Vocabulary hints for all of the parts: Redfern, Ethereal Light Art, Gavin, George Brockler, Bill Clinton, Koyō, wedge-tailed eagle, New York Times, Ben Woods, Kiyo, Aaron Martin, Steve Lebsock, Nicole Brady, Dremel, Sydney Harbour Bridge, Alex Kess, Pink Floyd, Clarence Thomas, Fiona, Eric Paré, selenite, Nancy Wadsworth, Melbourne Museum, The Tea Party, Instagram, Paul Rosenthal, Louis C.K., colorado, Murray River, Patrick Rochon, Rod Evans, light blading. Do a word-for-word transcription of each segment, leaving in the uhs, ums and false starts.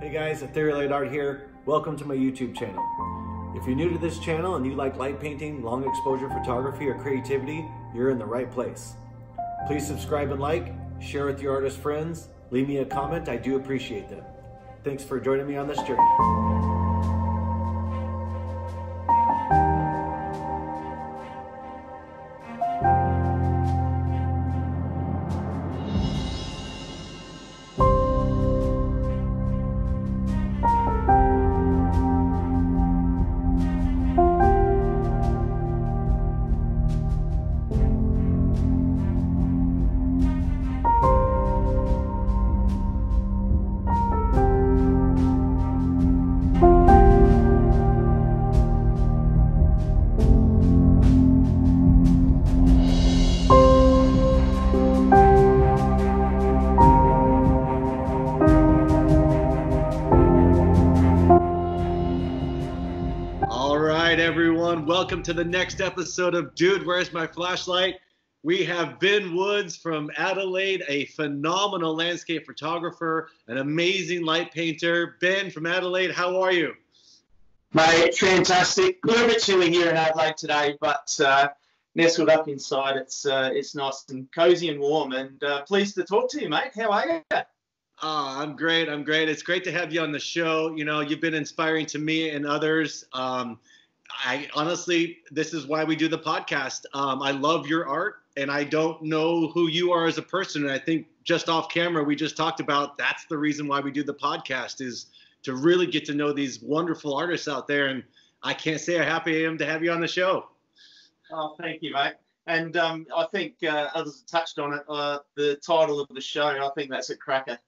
Hey guys, Ethereal Light Art here. Welcome to my YouTube channel. If you're new to this channel and you like light painting, long exposure photography, or creativity, you're in the right place. Please subscribe and like, share with your artist friends, leave me a comment, I do appreciate them. Thanks for joining me on this journey. Welcome to the next episode of Dude, Where's My Flashlight? We have Ben Woods from Adelaide, a phenomenal landscape photographer, an amazing light painter. Ben from Adelaide, how are you? Mate, fantastic. A little bit chilly here in Adelaide today, but uh, nestled up inside, it's uh, it's nice and cozy and warm, and uh, pleased to talk to you, mate. How are you? Oh, I'm great. I'm great. It's great to have you on the show. You know, you've been inspiring to me and others. Um, I honestly, this is why we do the podcast. Um, I love your art, and I don't know who you are as a person. And I think just off camera, we just talked about that's the reason why we do the podcast, is to really get to know these wonderful artists out there. And I can't say how happy I am to have you on the show. Oh, thank you, mate. And um, I think uh, others have touched on it. Uh, the title of the show, I think that's a cracker.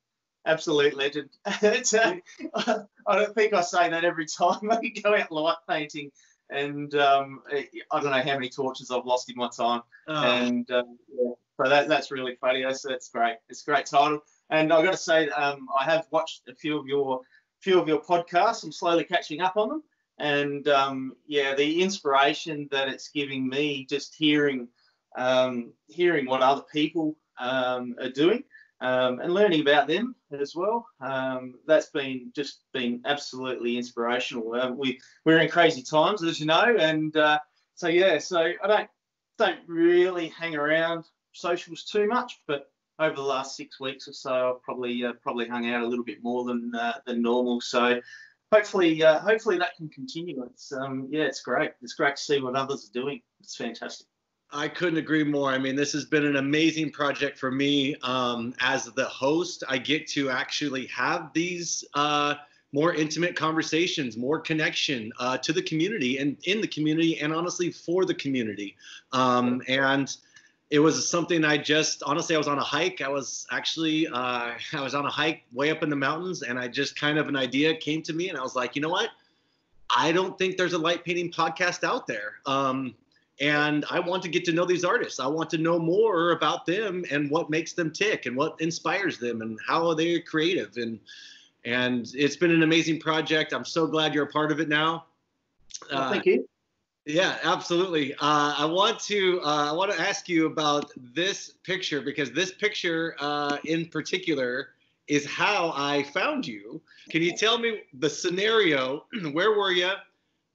Absolute legend. It's, uh, I don't think I say that every time I go out light painting. And um, I don't know how many torches I've lost in my time. Oh. And um, yeah, so that, that's really funny. So that's great. It's a great title. And I've got to say, um, I have watched a few of your few of your podcasts. I'm slowly catching up on them. And um, yeah, the inspiration that it's giving me, just hearing um, hearing what other people um, are doing um, and learning about them as well. Um, that's been just been absolutely inspirational. Uh, we we're in crazy times, as you know, and uh, so yeah. So I don't don't really hang around socials too much, but over the last six weeks or so, I've probably uh, probably hung out a little bit more than uh, than normal. So hopefully uh, hopefully that can continue. It's um, yeah, it's great. It's great to see what others are doing. It's fantastic. I couldn't agree more. I mean, this has been an amazing project for me. Um, as the host, I get to actually have these uh, more intimate conversations, more connection uh, to the community and in the community, and honestly for the community. Um, and it was something I just, honestly, I was on a hike. I was actually, uh, I was on a hike way up in the mountains, and I just kind of an idea came to me, and I was like, you know what? I don't think there's a light painting podcast out there. Um, And I want to get to know these artists. I want to know more about them and what makes them tick and what inspires them and how they're creative. And and it's been an amazing project. I'm so glad you're a part of it now. Well, thank uh, you. Yeah, absolutely. Uh, I want to uh, I want to ask you about this picture, because this picture uh, in particular is how I found you. Can you tell me the scenario? Where were you?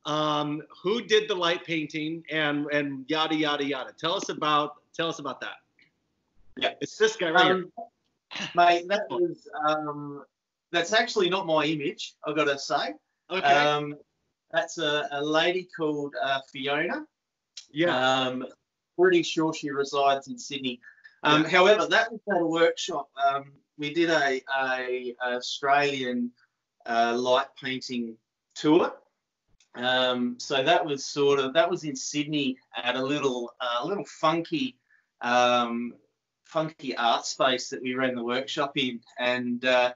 Um, who did the light painting, and, and yada, yada, yada. Tell us about, tell us about that. Yeah. It's this guy right um, here. Mate, that was, um, that's actually not my image, I've got to say. Okay. Um, that's a, a lady called uh, Fiona. Yeah. Um, pretty sure she resides in Sydney. Um, yeah. However, that was at a workshop. Um, we did a, a Australian uh, light painting tour. Um, so that was sort of, that was in Sydney at a little, uh, little funky, um, funky art space that we ran the workshop in. And, uh,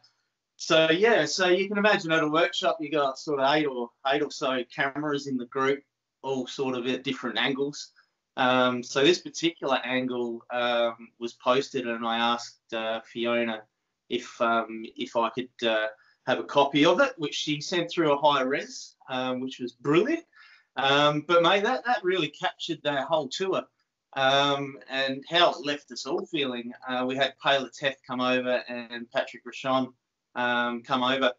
so, yeah, so you can imagine at a workshop, you got sort of eight or eight or so cameras in the group, all sort of at different angles. Um, so this particular angle, um, was posted, and I asked, uh, Fiona if, um, if I could, uh, have a copy of it, which she sent through a high res, um, which was brilliant. Um, but mate, that, that really captured their whole tour, um, and how it left us all feeling. Uh, we had Paula Teth come over and Patrick Rochon um, come over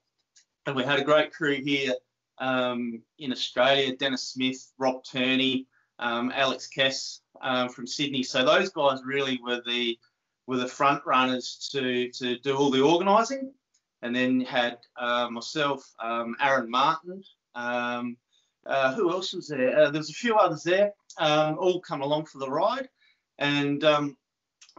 And we had a great crew here um, in Australia, Dennis Smith, Rob Turney, um, Alex Kess um, from Sydney. So those guys really were the were the front runners to, to do all the organising. And then had uh, myself, um, Aaron Martin. Um, uh, who else was there? Uh, there was a few others there, um, all come along for the ride. And um,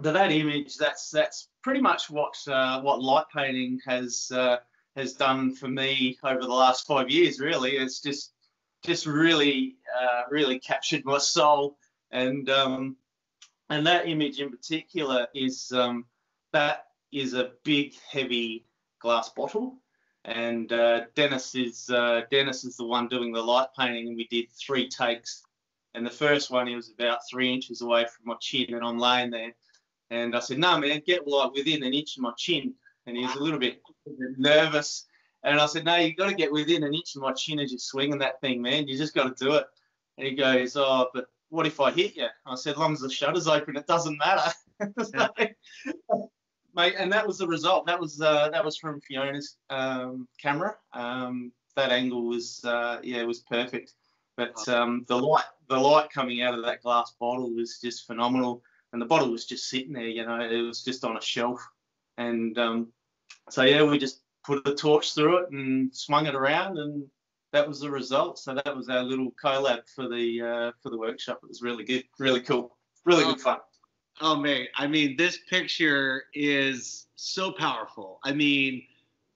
the, that image, that's that's pretty much what uh, what light painting has uh, has done for me over the last five years. Really, it's just just really uh, really captured my soul. And um, and that image in particular is um, that is a big heavy glass bottle, and uh, Dennis is uh, Dennis is the one doing the light painting, and we did three takes. And the first one, he was about three inches away from my chin, and I'm laying there, and I said, "No, man, get like within an inch of my chin." And he was a little bit nervous, and I said, "No, you've got to get within an inch of my chin as you're swinging that thing, man. You just got to do it." And he goes, "Oh, but what if I hit you?" I said, "As long as the shutter's open, it doesn't matter." So, mate, and that was the result. That was uh, that was from Fiona's um, camera. Um, that angle was uh, yeah, it was perfect. But um, the light, the light coming out of that glass bottle was just phenomenal, and the bottle was just sitting there. You know, it was just on a shelf, and um, so yeah, we just put the torch through it and swung it around, and that was the result. So that was our little collab for the uh, for the workshop. It was really good, really cool, really oh, good fun. Oh man, I mean, this picture is so powerful. I mean,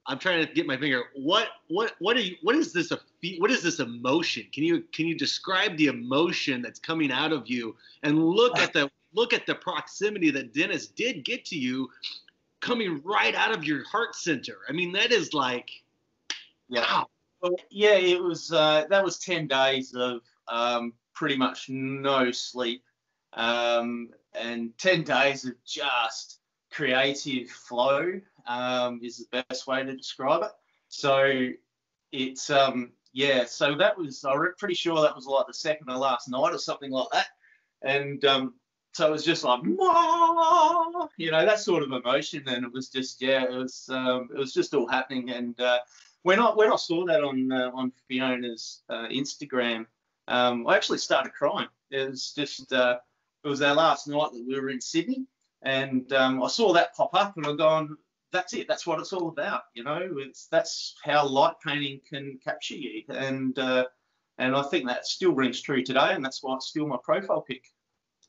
I'm trying to get my finger. What what what are you? What is this? What is this emotion? Can you can you describe the emotion that's coming out of you? And look at the look at the proximity that Dennis did get to you, coming right out of your heart center. I mean, that is like, yeah, wow. Well, yeah, it was. Uh, that was ten days of um, pretty much no sleep, um, and ten days of just creative flow. Um, is the best way to describe it. So it's, um, yeah, so that was, I'm pretty sure that was like the second or last night or something like that. And um, so it was just like, whoa! You know, that sort of emotion. And it was just, yeah, it was um, it was just all happening. And uh, when, I, when I saw that on, uh, on Fiona's uh, Instagram, um, I actually started crying. It was just, uh, it was our last night that we were in Sydney. And um, I saw that pop up and I've gone, that's it. That's what it's all about, you know. It's that's how light painting can capture you, and uh, and I think that still rings true today, and that's why it's still my profile pic.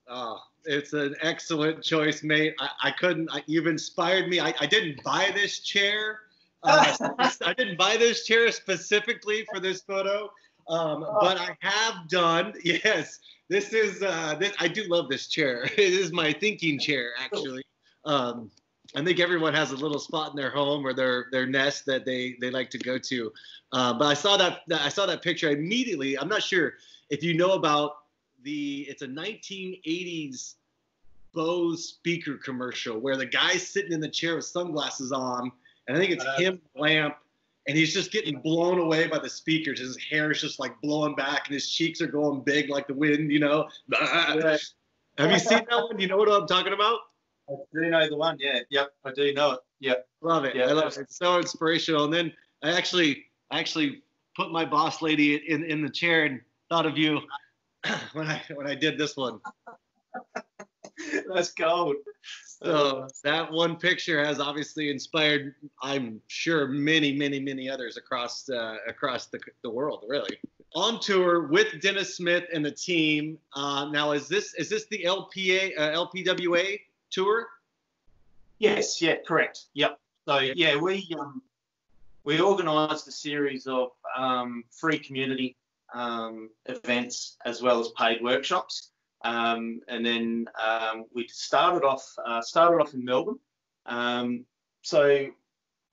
Oh, it's an excellent choice, mate. I, I couldn't. I, you've inspired me. I, I didn't buy this chair. Uh, I didn't buy this chair specifically for this photo, um, oh. but I have done. Yes, this is. Uh, this I do love this chair. It is my thinking chair, actually. Um, I think everyone has a little spot in their home or their their nest that they they like to go to. Uh, but I saw that I saw that picture immediately. I'm not sure if you know about the it's a nineteen eighties Bose speaker commercial where the guy's sitting in the chair with sunglasses on, and I think it's uh, him lamp, and he's just getting blown away by the speakers. His hair is just like blowing back, and his cheeks are going big like the wind. You know, have you seen that one? Do you know what I'm talking about? I do know the one, yeah. Yep, I do know it. Yep. Love it. Yeah, I love it. It's so inspirational. And then I actually I actually put my boss lady in, in the chair and thought of you when I when I did this one. That's gold. So that one picture has obviously inspired, I'm sure, many, many, many others across uh, across the, the world, really. On tour with Dennis Smith and the team. Uh, now, is this is this the L P A uh, L P W A tour? Yes, yeah, correct. Yep. So yeah, we um, we organised a series of um, free community um, events as well as paid workshops, um, and then um, we started off uh, started off in Melbourne. Um, so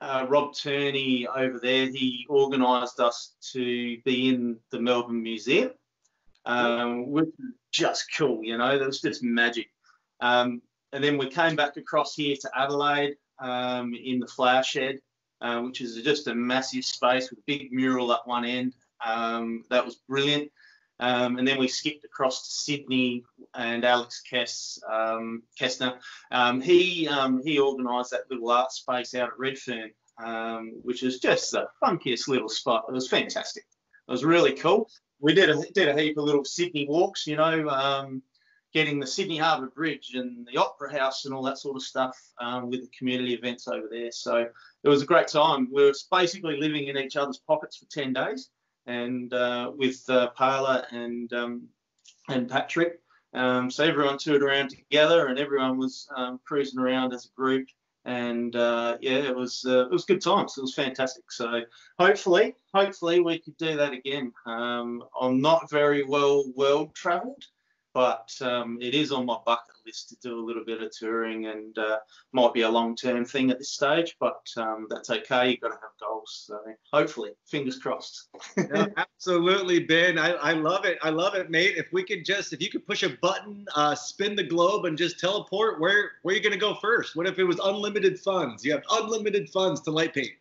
uh, Rob Turney over there, he organised us to be in the Melbourne Museum, um, which was just cool. You know, that was just magic. Um, And then we came back across here to Adelaide um, in the flower shed, uh, which is just a massive space with a big mural at one end. Um, that was brilliant. Um, and then we skipped across to Sydney and Alex Kess, um, Kessner. Um, he um, he organised that little art space out at Redfern um, which is just the funkiest little spot. It was fantastic. It was really cool. We did a, did a heap of little Sydney walks, you know, um, getting the Sydney Harbour Bridge and the Opera House and all that sort of stuff um, with the community events over there. So it was a great time. We were basically living in each other's pockets for ten days, and uh, with uh, Paula and um, and Patrick. Um, so everyone toured around together, and everyone was um, cruising around as a group. And uh, yeah, it was uh, it was good times. It was fantastic. So hopefully, hopefully we could do that again. Um, I'm not very well world travelled, but um, it is on my bucket list to do a little bit of touring, and uh, might be a long term thing at this stage. But um, that's okay. You've got to have goals. So hopefully, fingers crossed. No, absolutely, Ben. I, I love it. I love it, mate. If we could just, if you could push a button, uh, spin the globe, and just teleport, where where are you going to go first? What if it was unlimited funds? You have unlimited funds to light paint.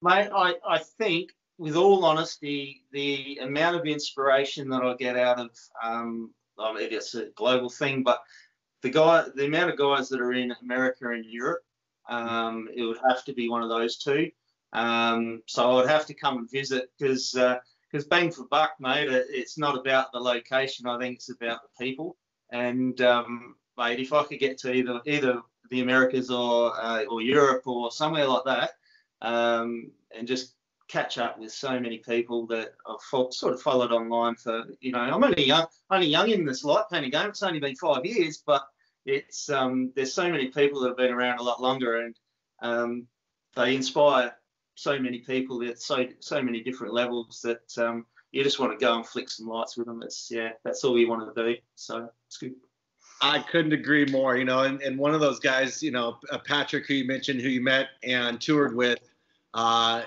Mate, I, I think, with all honesty, the amount of inspiration that I get out of, um, I mean, it's a global thing, but the guy, the amount of guys that are in America and Europe, um, it would have to be one of those two. Um, so I would have to come and visit, because uh, because bang for buck, mate, it's not about the location. I think it's about the people. And um, mate, if I could get to either either the Americas or uh, or Europe or somewhere like that, um, and just catch up with so many people that I've sort of followed online for, you know, I'm only young, only young in this light painting game. It's only been five years, but it's um, there's so many people that have been around a lot longer, and um, they inspire so many people at so so many different levels that um, you just want to go and flick some lights with them. It's yeah, that's all you want to do. So it's good. I couldn't agree more. You know, and, and one of those guys, you know, Patrick, who you mentioned, who you met and toured with. Uh,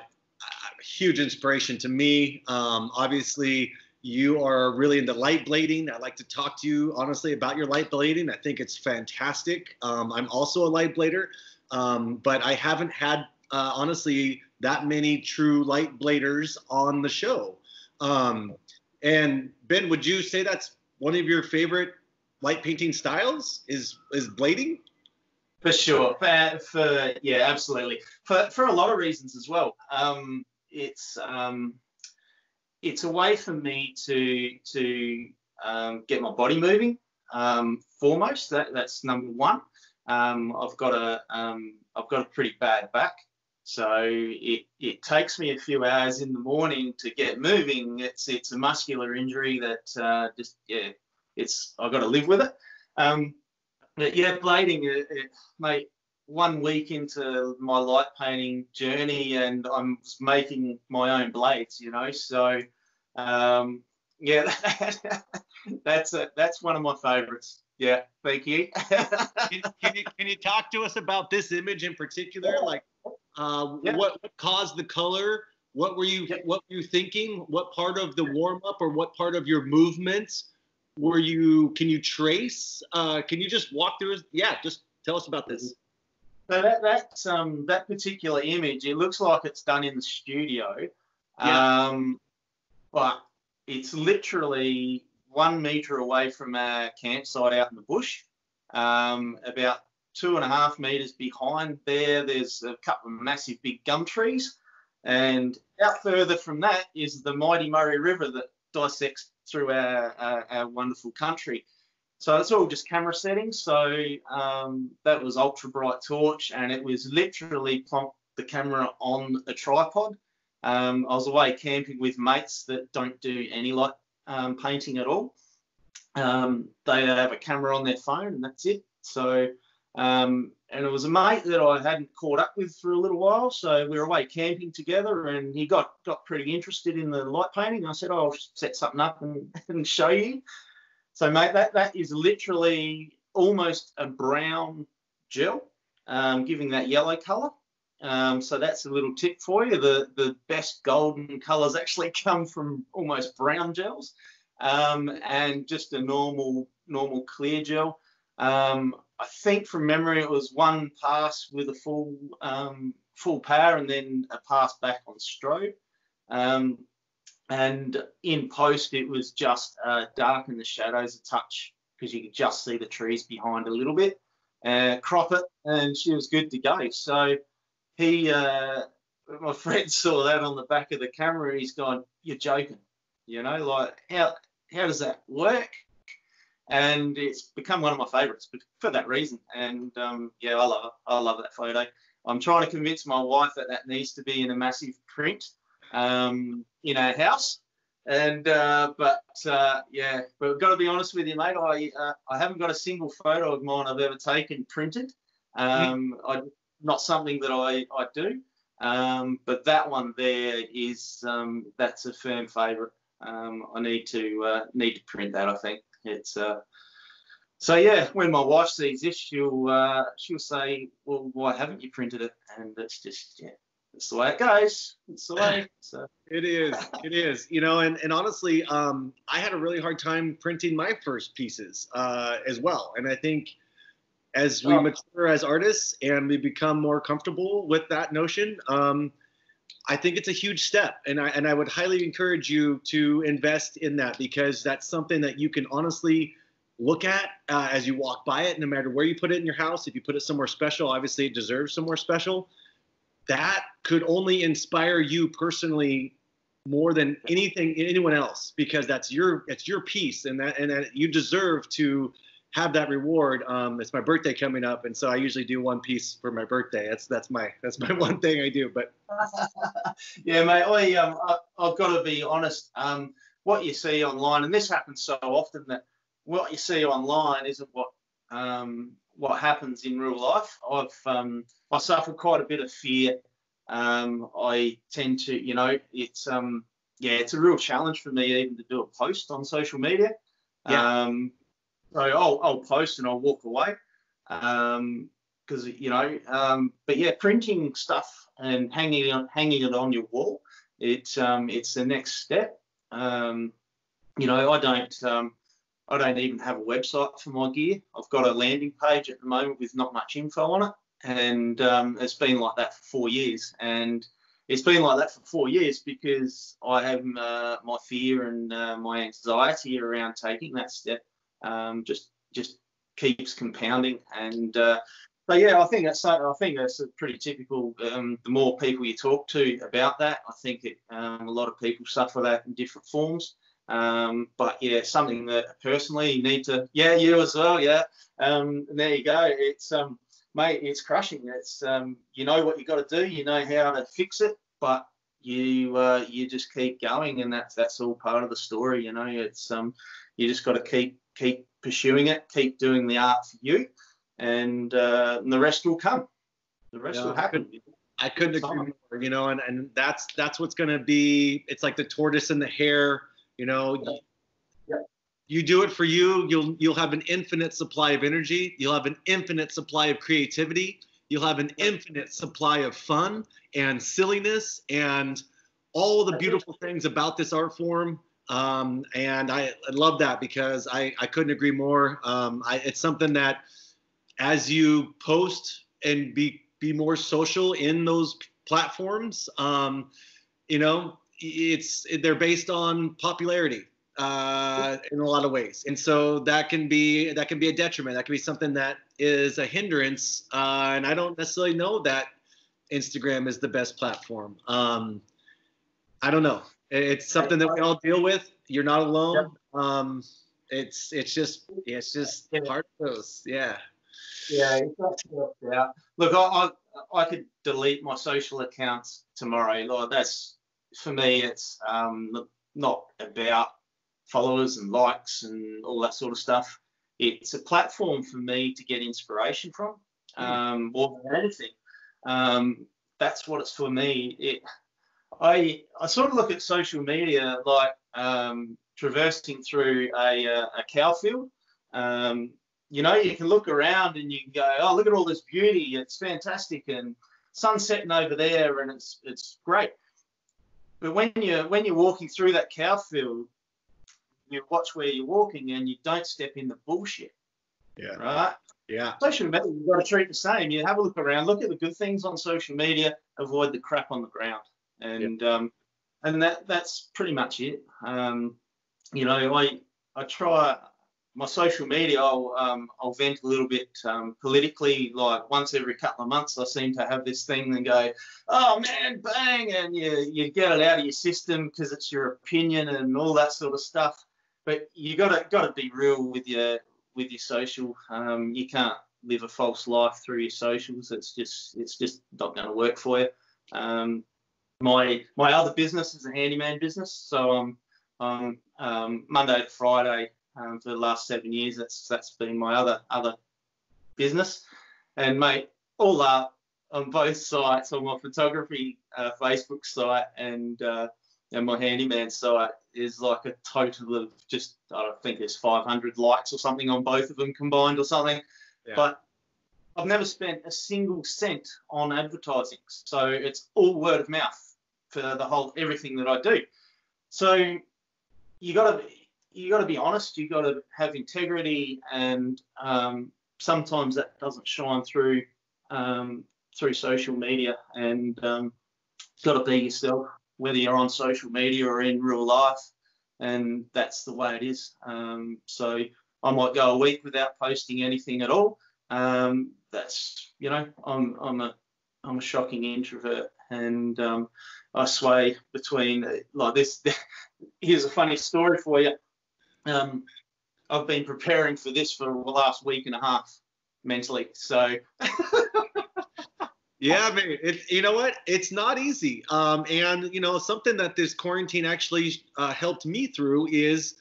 Huge inspiration to me. Um, obviously, you are really into light blading. I'd like to talk to you, honestly, about your light blading. I think it's fantastic. Um, I'm also a light blader, um, but I haven't had, uh, honestly, that many true light bladers on the show. Um, and Ben, would you say that's one of your favorite light painting styles is, is blading? For sure. For, for, yeah, absolutely. For, for a lot of reasons as well. Um, it's um, it's a way for me to to um, get my body moving. Um, foremost, that that's number one. Um, I've got a um, I've got a pretty bad back, so it it takes me a few hours in the morning to get moving. It's it's a muscular injury that uh, just yeah, it's I've got to live with it. Um, But yeah, blading, it, it, mate, one week into my light painting journey, and I'm making my own blades, you know. So, um, yeah, that, that's a, that's one of my favourites. Yeah, thank you. can, can you. Can you talk to us about this image in particular? Like, uh, yeah. what, what caused the colour? What were you yeah. What were you thinking? What part of the warm up, or what part of your movements? Were you, can you trace, uh, can you just walk through, yeah, just tell us about this. So that, that, um, that particular image, it looks like it's done in the studio, yeah. um, but it's literally one metre away from our campsite out in the bush, um, about two and a half metres behind there, there's a couple of massive big gum trees, and out further from that is the mighty Murray River that dissects through our, our, our wonderful country. So it's all just camera settings. So um, that was ultra bright torch, and it was literally plonked the camera on a tripod. Um, I was away camping with mates that don't do any light um, painting at all. Um, they have a camera on their phone and that's it. So, um, and it was a mate that I hadn't caught up with for a little while. So we were away camping together, and he got, got pretty interested in the light painting. I said, oh, I'll set something up and, and show you. So, mate, that, that is literally almost a brown gel, um, giving that yellow colour. Um, so that's a little tip for you. The, the best golden colours actually come from almost brown gels, um, and just a normal, normal clear gel. Um, I think from memory it was one pass with a full um, full power, and then a pass back on strobe. Um, and in post it was just uh, dark in the shadows a touch, because you could just see the trees behind a little bit. Uh, crop it, and she was good to go. So he, uh, my friend saw that on the back of the camera. And he's gone, you're joking, you know, like how how does that work? And it's become one of my favourites, but for that reason. And um, yeah, I love it. I love that photo. I'm trying to convince my wife that that needs to be in a massive print um, in our house. And uh, but uh, yeah, but I've got to be honest with you, mate. I uh, I haven't got a single photo of mine I've ever taken printed. Um, I, not something that I I do. Um, but that one there is um, that's a firm favourite. Um, I need to uh, need to print that, I think. It's uh so yeah, when my wife sees this, she'll uh she'll say, well, why haven't you printed it? And it's just, yeah, it's the way it goes. It's the way so it is, it is, you know. And and honestly, um I had a really hard time printing my first pieces uh as well. And I think as we oh. mature as artists and we become more comfortable with that notion, um I think it's a huge step, and I and I would highly encourage you to invest in that, because that's something that you can honestly look at uh, as you walk by it, no matter where you put it in your house. If you put it somewhere special, obviously it deserves somewhere special. That could only inspire you personally more than anything, anyone else, because that's your it's your piece, and that and that you deserve to have that reward. Um, it's my birthday coming up, and so I usually do one piece for my birthday. That's that's my that's my one thing I do. But yeah, mate, I, um, I I've got to be honest. Um, what you see online, and this happens so often, that what you see online isn't what um, what happens in real life. I've um, I suffer quite a bit of fear. Um, I tend to, you know, it's um, yeah, it's a real challenge for me even to do a post on social media. Yeah. Um, So I'll, I'll post and I'll walk away because, um, you know, um, but yeah, printing stuff and hanging it on, hanging it on your wall, it, um, it's the next step. Um, you know, I don't um, I don't even have a website for my gear. I've got a landing page at the moment with not much info on it, and um, it's been like that for four years. And it's been like that for four years because I have uh, my fear and uh, my anxiety around taking that step. Um, just just keeps compounding, and uh, but yeah, I think that's I think that's a pretty typical. Um, the more people you talk to about that, I think it, um, a lot of people suffer that in different forms. Um, but yeah, something that personally you need to yeah you as well yeah. Um, and there you go. It's um, mate, it's crushing. It's um, you know what you got to do. You know how to fix it, but you uh, you just keep going, and that's that's all part of the story. You know, it's um, you just got to keep. keep pursuing it, keep doing the art for you, and, uh, and the rest will come. The rest yeah, will happen. I couldn't agree more, you know, and, and that's that's what's going to be, it's like the tortoise and the hare, you know. Yeah. Yeah. You do it for you, you'll, you'll have an infinite supply of energy, you'll have an infinite supply of creativity, you'll have an infinite supply of fun and silliness and all the beautiful things about this art form. Um, and I, I love that, because I, I couldn't agree more. Um, I, it's something that as you post and be, be more social in those platforms, um, you know, it's, they're based on popularity, uh, in a lot of ways. And so that can be, that can be a detriment. That can be something that is a hindrance. Uh, and I don't necessarily know that Instagram is the best platform. Um, I don't know. It's something that we all deal with. You're not alone. Yep. Um, it's it's just it's just yeah. part of those. Yeah. Yeah. Yeah. Look, I, I I could delete my social accounts tomorrow. Like, that's for me. It's um, not about followers and likes and all that sort of stuff. It's a platform for me to get inspiration from, um, more than anything. Um, that's what it's for me. It. I, I sort of look at social media like um, traversing through a, a, a cow field. Um, you know, you can look around and you can go, oh, look at all this beauty. It's fantastic. And sun's setting over there and it's, it's great. But when you're, when you're walking through that cow field, you watch where you're walking and you don't step in the bullshit. Yeah. Right? Yeah. Social media, you've got to treat the same. You have a look around, look at the good things on social media, avoid the crap on the ground. And yep. um, and that that's pretty much it. Um, you know, I I try my social media, I'll, um, I'll vent a little bit um, politically. Like once every couple of months, I seem to have this thing and go, oh man, bang, and you, you get it out of your system because it's your opinion and all that sort of stuff. But you gotta gotta be real with your with your social. Um, you can't live a false life through your socials. It's just it's just not going to work for you. Um, my my other business is a handyman business, so I'm um, um, um, Monday to Friday. Um, for the last seven years, that's that's been my other other business, and mate, all up on both sites, on my photography uh, Facebook site and uh, and my handyman site, is like a total of just I don't think there's five hundred likes or something on both of them combined or something. Yeah. But I've never spent a single cent on advertising, so it's all word of mouth for the whole everything that I do. So you got to. You got to be honest. You got to have integrity, and um, sometimes that doesn't shine through um, through social media. And um, got to be yourself, whether you're on social media or in real life. And that's the way it is. Um, so I might go a week without posting anything at all. Um, that's you know, I'm I'm a I'm a shocking introvert, and um, I sway between like this. Here's a funny story for you. Um, I've been preparing for this for the last week and a half mentally. So, yeah, man, it, you know what? It's not easy. Um, and, you know, something that this quarantine actually uh, helped me through is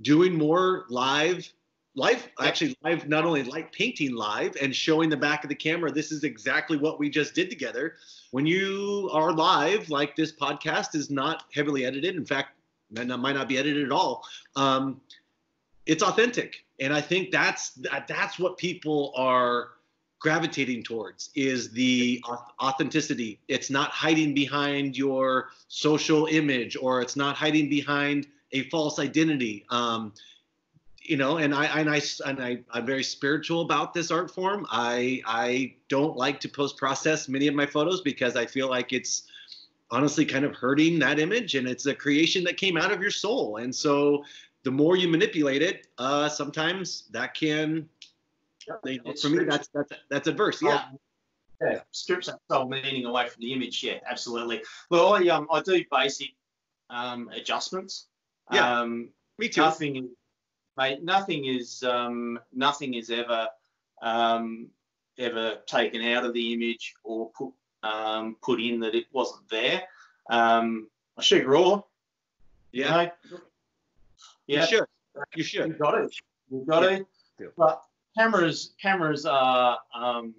doing more live, live, actually live, not only light painting live and showing the back of the camera. This is exactly what we just did together. When you are live, like this podcast is not heavily edited. In fact, and that might not be edited at all. Um, it's authentic, and I think that's that's what people are gravitating towards, is the authenticity. It's not hiding behind your social image, or it's not hiding behind a false identity. Um, you know, and I and I and I I'm very spiritual about this art form. I I don't like to post-process many of my photos because I feel like it's honestly kind of hurting that image, and it's a creation that came out of your soul. And so the more you manipulate it, uh, sometimes that can, you know, for me, that's, that's, that's adverse. Yeah. Um, yeah. Strips that soul meaning away from the image. Yeah, absolutely. Well, I, um, I do basic, um, adjustments. Yeah, um, me too. Nothing, mate, nothing is, um, nothing is ever, um, ever taken out of the image or put, Um, put in that it wasn't there. Um, I shoot raw. Yeah. You know? Yeah. You should. You should. You got it. You got yeah. it. Yeah. But cameras, cameras are um,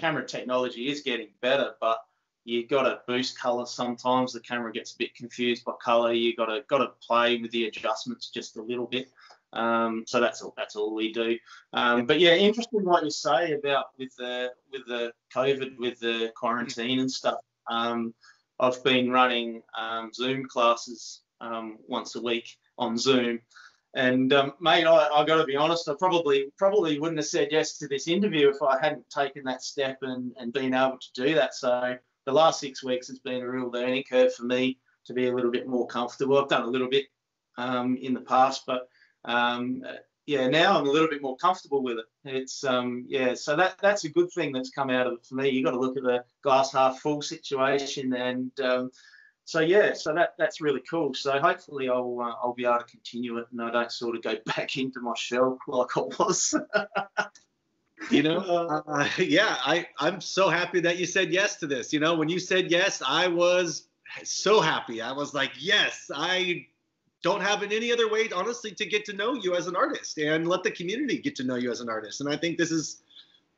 camera technology is getting better, but you got to boost color sometimes. The camera gets a bit confused by color. You got to got to play with the adjustments just a little bit. Um, so that's all. That's all we do. Um, but yeah, interesting what you say about with the with the COVID, with the quarantine and stuff. Um, I've been running um, Zoom classes um, once a week on Zoom, and um, mate, I, I got to be honest. I probably probably wouldn't have said yes to this interview if I hadn't taken that step and and been able to do that. So the last six weeks has been a real learning curve for me to be a little bit more comfortable. I've done a little bit um, in the past, but Um, yeah, now I'm a little bit more comfortable with it. It's um, yeah, so that that's a good thing that's come out of it for me. You got to look at the glass half full situation, and um, so yeah, so that that's really cool. So hopefully I'll uh, I'll be able to continue it, and I don't sort of go back into my shell like I was. You know, uh, yeah, I I'm so happy that you said yes to this. You know, when you said yes, I was so happy. I was like, yes, I. don't have in any other way, honestly, to get to know you as an artist and let the community get to know you as an artist. And I think this is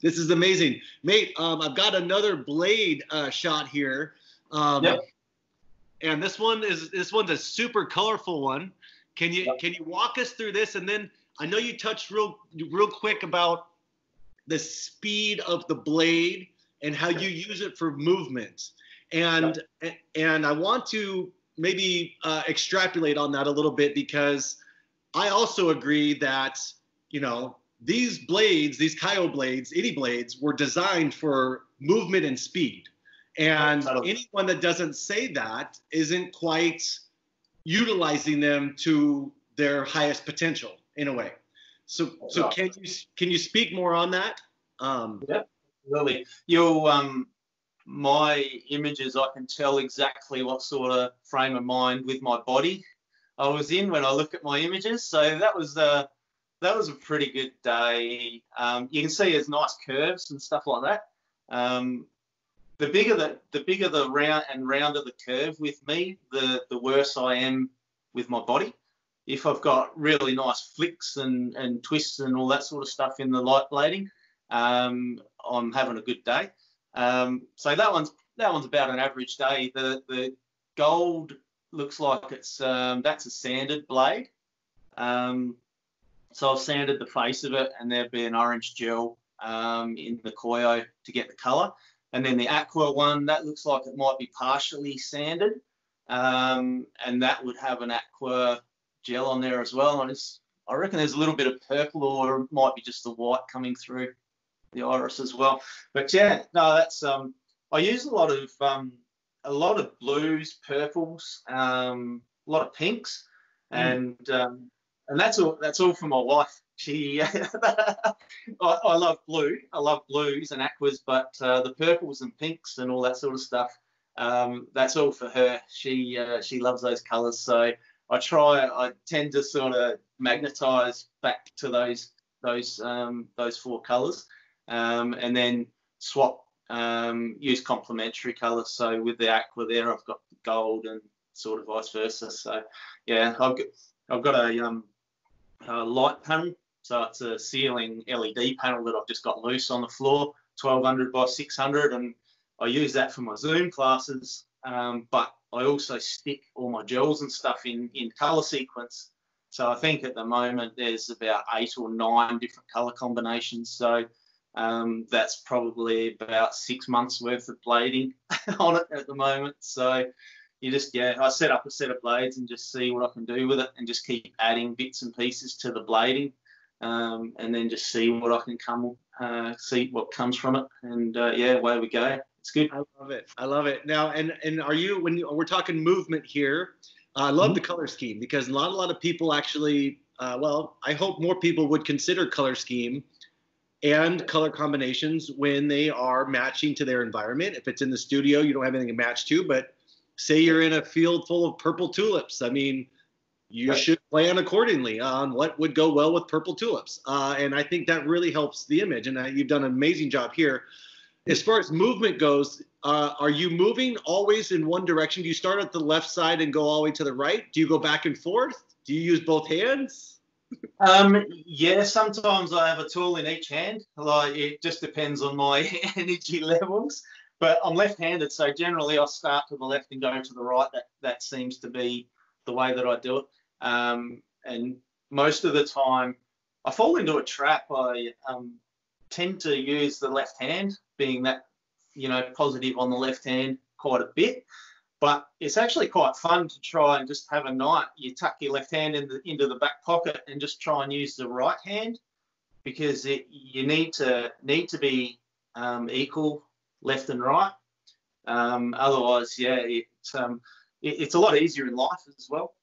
this is amazing, mate. Um, I've got another blade uh, shot here, um, yep. and this one is this one's a super colorful one. Can you yep. can you walk us through this? And then I know you touched real real quick about the speed of the blade and how you use it for movement. And yep. and I want to. maybe uh, extrapolate on that a little bit, because I also agree that, you know, these blades, these Koyō blades, any blades, were designed for movement and speed. And anyone that doesn't say that isn't quite utilizing them to their highest potential in a way. So, so can you can you speak more on that? Um, yep, really. You'll um, my images, I can tell exactly what sort of frame of mind with my body I was in when I look at my images. So that was a that was a pretty good day. Um, you can see there's nice curves and stuff like that. Um, the bigger the the bigger the round and rounder the curve with me, the the worse I am with my body. If I've got really nice flicks and, and twists and all that sort of stuff in the light blading, um, I'm having a good day. Um, so that one's that one's about an average day. The the gold looks like it's um, that's a sanded blade. Um, so I've sanded the face of it, and there'd be an orange gel um, in the Koyō to get the colour. And then the aqua one, that looks like it might be partially sanded, um, and that would have an aqua gel on there as well, and it's, I reckon there's a little bit of purple, or it might be just the white coming through the iris as well. But yeah, no, that's um, I use a lot of um, a lot of blues, purples, um, a lot of pinks, and mm. um, and that's all that's all for my wife. She, I, I love blue, I love blues and aquas, but uh, the purples and pinks and all that sort of stuff, um, that's all for her. She uh, she loves those colours, so. I try. I tend to sort of magnetise back to those those um, those four colours, um, and then swap. Um, use complementary colours. So with the aqua there, I've got the gold, and sort of vice versa. So yeah, I've got, I've got a, um, a light panel. So it's a ceiling L E D panel that I've just got loose on the floor, twelve hundred by six hundred, and I use that for my Zoom classes. Um, but I also stick all my gels and stuff in, in colour sequence. So I think at the moment there's about eight or nine different colour combinations. So um, that's probably about six months worth of blading on it at the moment. So you just, yeah, I set up a set of blades and just see what I can do with it and just keep adding bits and pieces to the blading, um, and then just see what I can come, uh, see what comes from it. And uh, yeah, away we go. It's good. I love it. I love it. Now, and and are you, when you, we're talking movement here, uh, I love mm-hmm. the color scheme, because not a lot of people actually, uh, well, I hope more people would consider color scheme and color combinations when they are matching to their environment. If it's in the studio, you don't have anything to match to, but say you're in a field full of purple tulips. I mean, you right. should plan accordingly on what would go well with purple tulips. Uh, and I think that really helps the image, and uh, you've done an amazing job here. As far as movement goes, uh, are you moving always in one direction? Do you start at the left side and go all the way to the right? Do you go back and forth? Do you use both hands? Um, yeah, sometimes I have a tool in each hand. Like, it just depends on my energy levels. But I'm left-handed, so generally I start to the left and go to the right. That, that seems to be the way that I do it. Um, and most of the time I fall into a trap. I um, tend to use the left hand, being that, you know, positive on the left hand quite a bit. But it's actually quite fun to try and just have a night. You tuck your left hand in the, into the back pocket and just try and use the right hand, because it, you need to need to be um, equal left and right. Um, otherwise, yeah, it's um, it, it's a lot easier in life as well,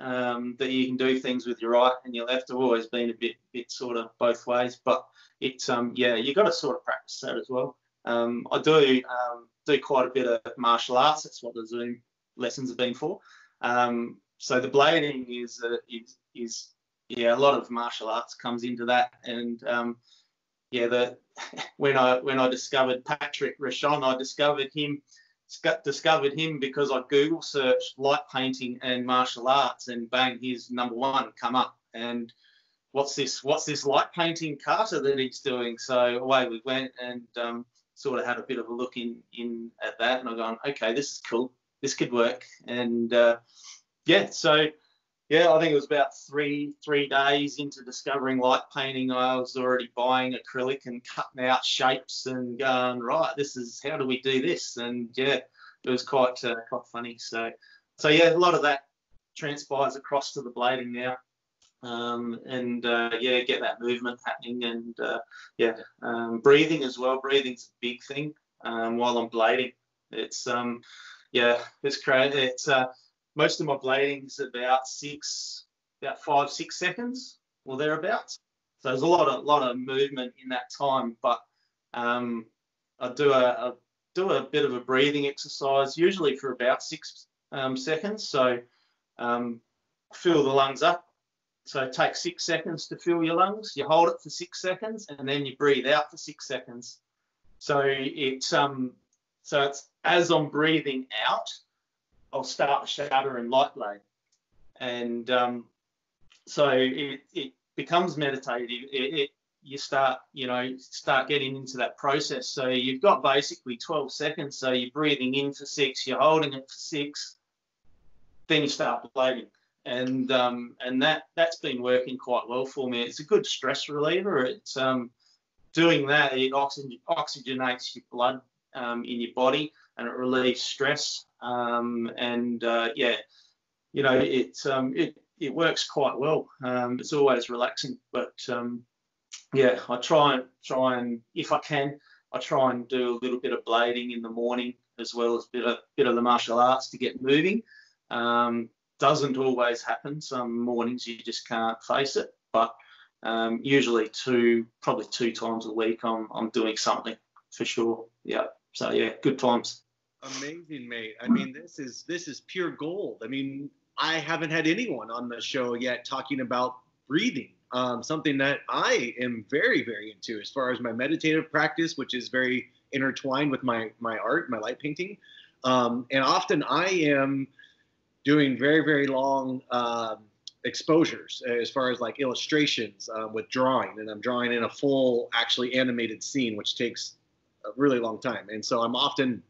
um, that you can do things with your right and your left. I've always been a bit bit sort of both ways, but it's um, yeah, you got to sort of practice that as well. Um, I do um, do quite a bit of martial arts. That's what the Zoom lessons have been for. Um, so the blading is, uh, is is yeah, a lot of martial arts comes into that. And um, yeah, the when I when I discovered Patrick Rochon, I discovered him discovered him because I Google searched light painting and martial arts, and bang, his number one come up. And what's this? What's this light painting kata that he's doing? So away we went, and um, sort of had a bit of a look in in at that, and I've gone, okay, this is cool. This could work. And uh, yeah, so yeah, I think it was about three three days into discovering light painting, I was already buying acrylic and cutting out shapes and going, right, this is how do we do this? And yeah, it was quite uh, quite funny. So so yeah, a lot of that transpires across to the blading now. Um, and uh, yeah, get that movement happening, and uh, yeah, um, breathing as well. Breathing's a big thing um, while I'm blading. It's um, yeah, it's crazy. It's uh, most of my blading's about six, about five, six seconds or thereabouts. So there's a lot of lot of movement in that time, but um, I do a, a do a bit of a breathing exercise, usually for about six um, seconds. So um, fill the lungs up. So take six seconds to fill your lungs. You hold it for six seconds, and then you breathe out for six seconds. So it's um, so it's as I'm breathing out, I'll start shuddering lightly, and um, so it, it becomes meditative. It, it you start you know start getting into that process. So you've got basically twelve seconds. So you're breathing in for six, you're holding it for six, then you start blading. And um, and that that's been working quite well for me. It's a good stress reliever. It's um, doing that. It oxygen, oxygenates your blood um, in your body, and it relieves stress. Um, and uh, yeah, you know it um, it it works quite well. Um, it's always relaxing, but um, yeah, I try and try and if I can, I try and do a little bit of blading in the morning as well as a bit of bit of the martial arts to get moving. Um, doesn't always happen. Some mornings you just can't face it, but um, usually two, probably two times a week I'm, I'm doing something for sure. Yeah. So yeah, good times. Amazing, mate. I mean, this is, this is pure gold. I mean, I haven't had anyone on the show yet talking about breathing, um, something that I am very, very into as far as my meditative practice, which is very intertwined with my, my art, my light painting. Um, and often I am doing very, very long um, exposures as far as like illustrations uh, with drawing. And I'm drawing in a full actually animated scene, which takes a really long time. And so I'm often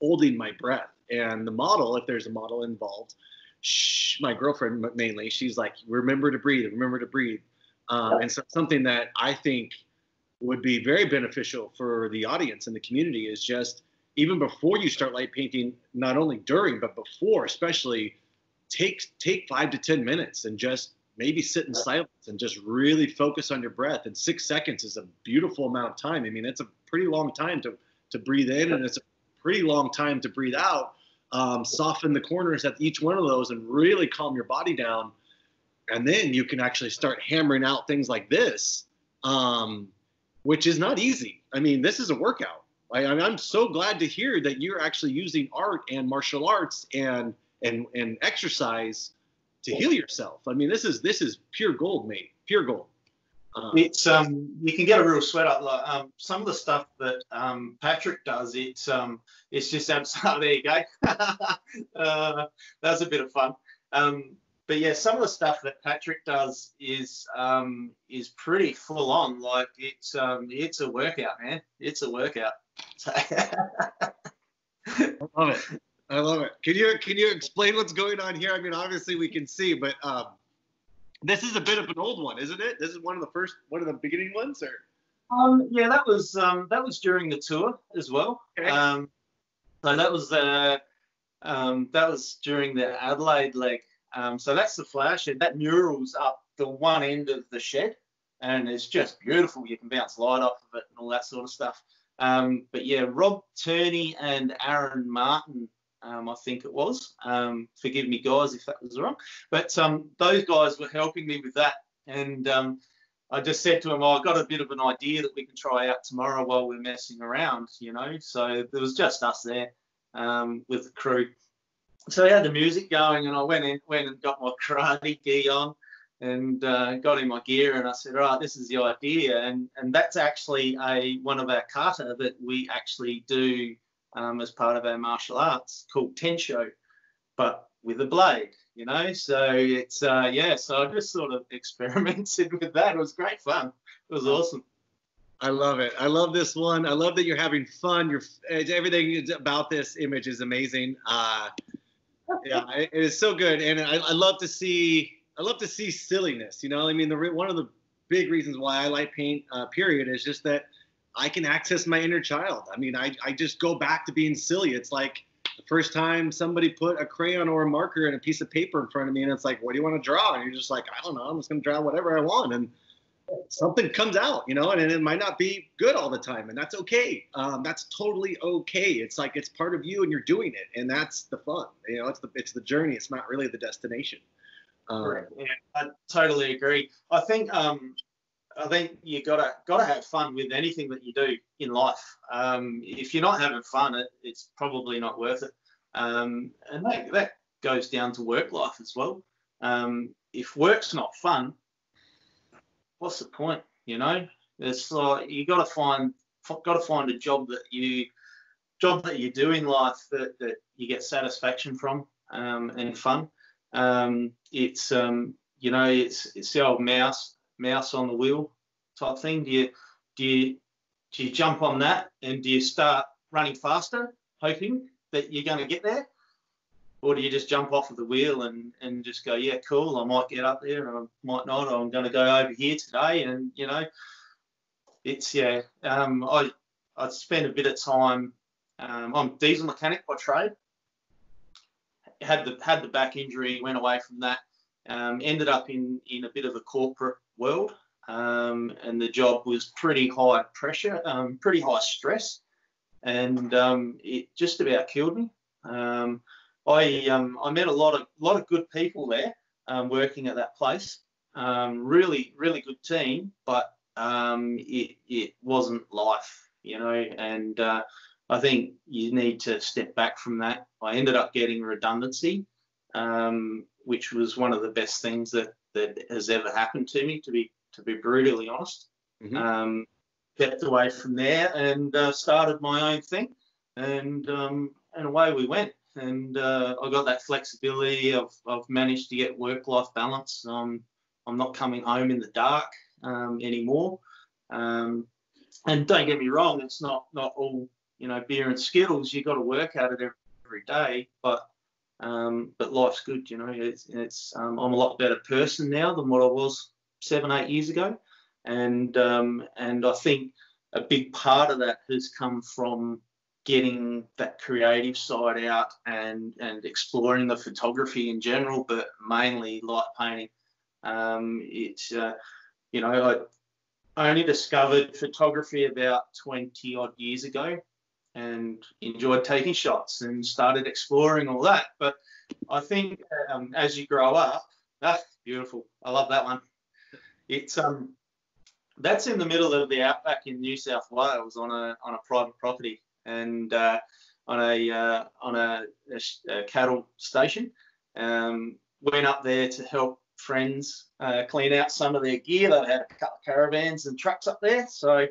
holding my breath. And the model, if there's a model involved, shh, my girlfriend mainly, she's like, remember to breathe, remember to breathe. Um, and so something that I think would be very beneficial for the audience and the community is just even before you start light painting, not only during, but before, especially, take take five to ten minutes and just maybe sit in silence and just really focus on your breath. And six seconds is a beautiful amount of time. I mean, it's a pretty long time to, to breathe in, and it's a pretty long time to breathe out. Um, soften the corners at each one of those and really calm your body down. And then you can actually start hammering out things like this, um, which is not easy. I mean, this is a workout. I, I mean, I'm so glad to hear that you're actually using art and martial arts and and and exercise to heal yourself. I mean, this is this is pure gold, mate. Pure gold. Um, it's um, you can get a real sweat up. Like, um, some of the stuff that um Patrick does, it's um, it's just absolutely. There you go. uh, that's a bit of fun. Um, but yeah, some of the stuff that Patrick does is um is pretty full on. Like it's um, it's a workout, man. It's a workout. I love it. I love it. Can you can you explain what's going on here? I mean, obviously we can see, but um, this is a bit of an old one, isn't it? This is one of the first, one of the beginning ones, or? Um, yeah, that was um, that was during the tour as well. Okay. Um, so that was uh, um, that was during the Adelaide leg. Um, so that's the flash, and that mural's up the one end of the shed, and it's just beautiful. You can bounce light off of it and all that sort of stuff. Um, but yeah, Rob Turney and Aaron Martin, um, I think it was. Um, forgive me, guys, if that was wrong. But um, those guys were helping me with that, and um, I just said to them, oh, "I've got a bit of an idea that we can try out tomorrow while we're messing around," you know. So there was just us there um, with the crew. So they had the music going, and I went in, went and got my karate gi on, and uh, got in my gear, and I said, all right, this is the idea. And and that's actually a one of our kata that we actually do um, as part of our martial arts called Tensho, but with a blade, you know. So it's, uh, yeah, so I just sort of experimented with that. It was great fun. It was awesome. I love it. I love this one. I love that you're having fun. You're, everything about this image is amazing. Uh, yeah, it is so good. And I, I love to see... I love to see silliness, you know. I mean, the one of the big reasons why I light paint, uh, period, is just that I can access my inner child. I mean, I, I just go back to being silly. It's like the first time somebody put a crayon or a marker and a piece of paper in front of me, and it's like, what do you want to draw? And you're just like, I don't know, I'm just going to draw whatever I want. And something comes out, you know, and, and it might not be good all the time, and that's okay. Um, that's totally okay. It's like it's part of you, and you're doing it, and that's the fun. You know, it's the, it's the journey. It's not really the destination. Um, yeah, I totally agree. I think um, I think you gotta gotta have fun with anything that you do in life. Um, if you're not having fun, it, it's probably not worth it. Um, and that, that goes down to work life as well. Um, if work's not fun, what's the point? You know, it's like you gotta find gotta find a job that you job that you do in life that that you get satisfaction from, um, and fun. Um, it's um, you know, it's it's the old mouse. mouse on the wheel type thing. Do you do you do you jump on that and do you start running faster, hoping that you're going to get there, or do you just jump off of the wheel and and just go, yeah, cool, I might get up there or I might not, or I'm going to go over here today? And you know, it's yeah. Um, I I spent a bit of time. Um, I'm a diesel mechanic by trade. Had the had the back injury, went away from that. Um, ended up in in a bit of a corporate world, um, and the job was pretty high pressure, um, pretty high stress, and um, it just about killed me. Um, I um, I met a lot of lot of good people there, um, working at that place. Um, really really good team, but um, it it wasn't life, you know. And uh, I think you need to step back from that. I ended up getting redundancy, um, which was one of the best things that that has ever happened to me, to be to be brutally honest. Mm-hmm. Um, kept away from there and uh, started my own thing, and um, and away we went. And uh, I got that flexibility. I've I've managed to get work-life balance. Um, I'm not coming home in the dark um, anymore. Um, and don't get me wrong, it's not not all, you know, beer and Skittles. You got to work at it every, every day, but um but life's good, you know. It's it's um I'm a lot better person now than what I was seven eight years ago, and um and I think a big part of that has come from getting that creative side out and and exploring the photography in general, but mainly light painting. Um it's uh, you know, I only discovered photography about twenty odd years ago and enjoyed taking shots and started exploring all that. But I think um, as you grow up, that's beautiful. I love that one. It's um, that's in the middle of the outback in New South Wales on a on a private property and uh, on a uh, on a, a, a cattle station. Um, went up there to help friends uh, clean out some of their gear. They had a couple of caravans and trucks up there, so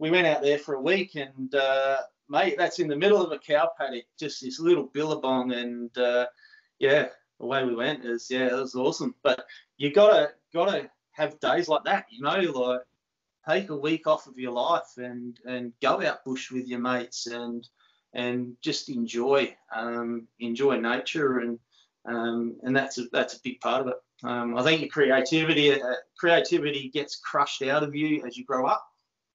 we went out there for a week and. Uh, Mate, that's in the middle of a cow paddock, just this little billabong, and uh, yeah, away we went. It was, yeah, it was awesome. But you gotta gotta have days like that, you know, like take a week off of your life and and go out bush with your mates and and just enjoy um, enjoy nature, and um, and that's a, that's a big part of it. Um, I think your creativity uh, creativity gets crushed out of you as you grow up.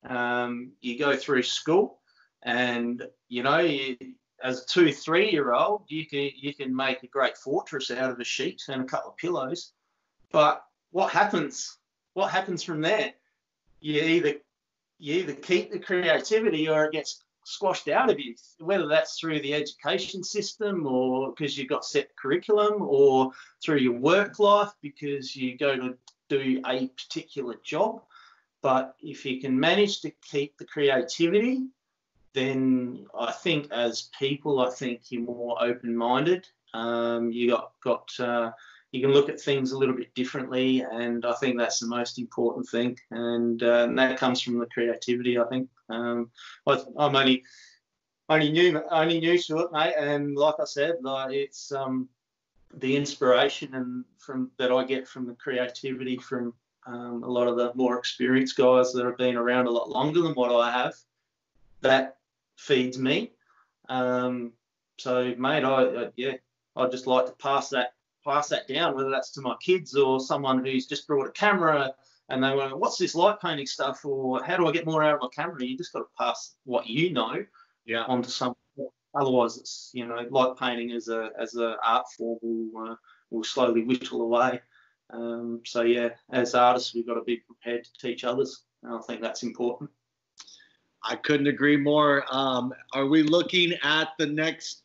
Um, you go through school. And you know, you, as a two, three-year-old, you can you can make a great fortress out of a sheet and a couple of pillows. But what happens? What happens from there? You either you either keep the creativity or it gets squashed out of you. Whether that's through the education system, or because you've got set curriculum, or through your work life because you go to do a particular job. But if you can manage to keep the creativity, then I think as people, I think you're more open-minded. Um, you got got uh, you can look at things a little bit differently, and I think that's the most important thing. And, uh, and that comes from the creativity, I think. Um, I, I'm only only new only new to it, mate. And like I said, like it's um, the inspiration and from that I get from the creativity from um, a lot of the more experienced guys that have been around a lot longer than what I have. That feeds me. Um, so, mate, I, I yeah, I just like to pass that pass that down, whether that's to my kids or someone who's just brought a camera and they went, "What's this light painting stuff?" or "How do I get more out of my camera?" You just got to pass what you know, yeah, onto someone. Otherwise, it's, you know, light painting as a as an art form will uh, will slowly whittle away. Um, so, yeah, as artists, we've got to be prepared to teach others, and I think that's important. I couldn't agree more. Um, are we looking at the next,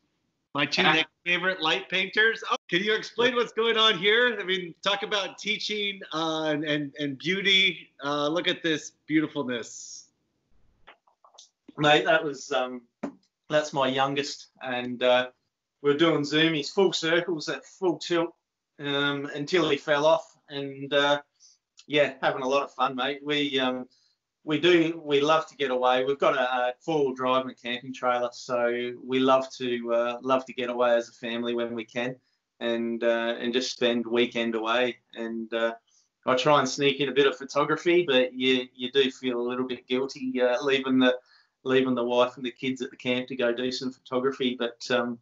my two next favorite light painters. Oh, can you explain what's going on here? I mean, talk about teaching uh, and, and, and beauty. Uh, look at this beautifulness. Mate, that was, um, that's my youngest. And uh, we were doing zoomies, full circles at full tilt um, until he fell off. And uh, yeah, having a lot of fun, mate. We, um, We do. We love to get away. We've got a, a four-wheel drive and a camping trailer, so we love to uh, love to get away as a family when we can, and uh, and just spend weekend away. And uh, I try and sneak in a bit of photography, but you you do feel a little bit guilty uh, leaving the leaving the wife and the kids at the camp to go do some photography. But um,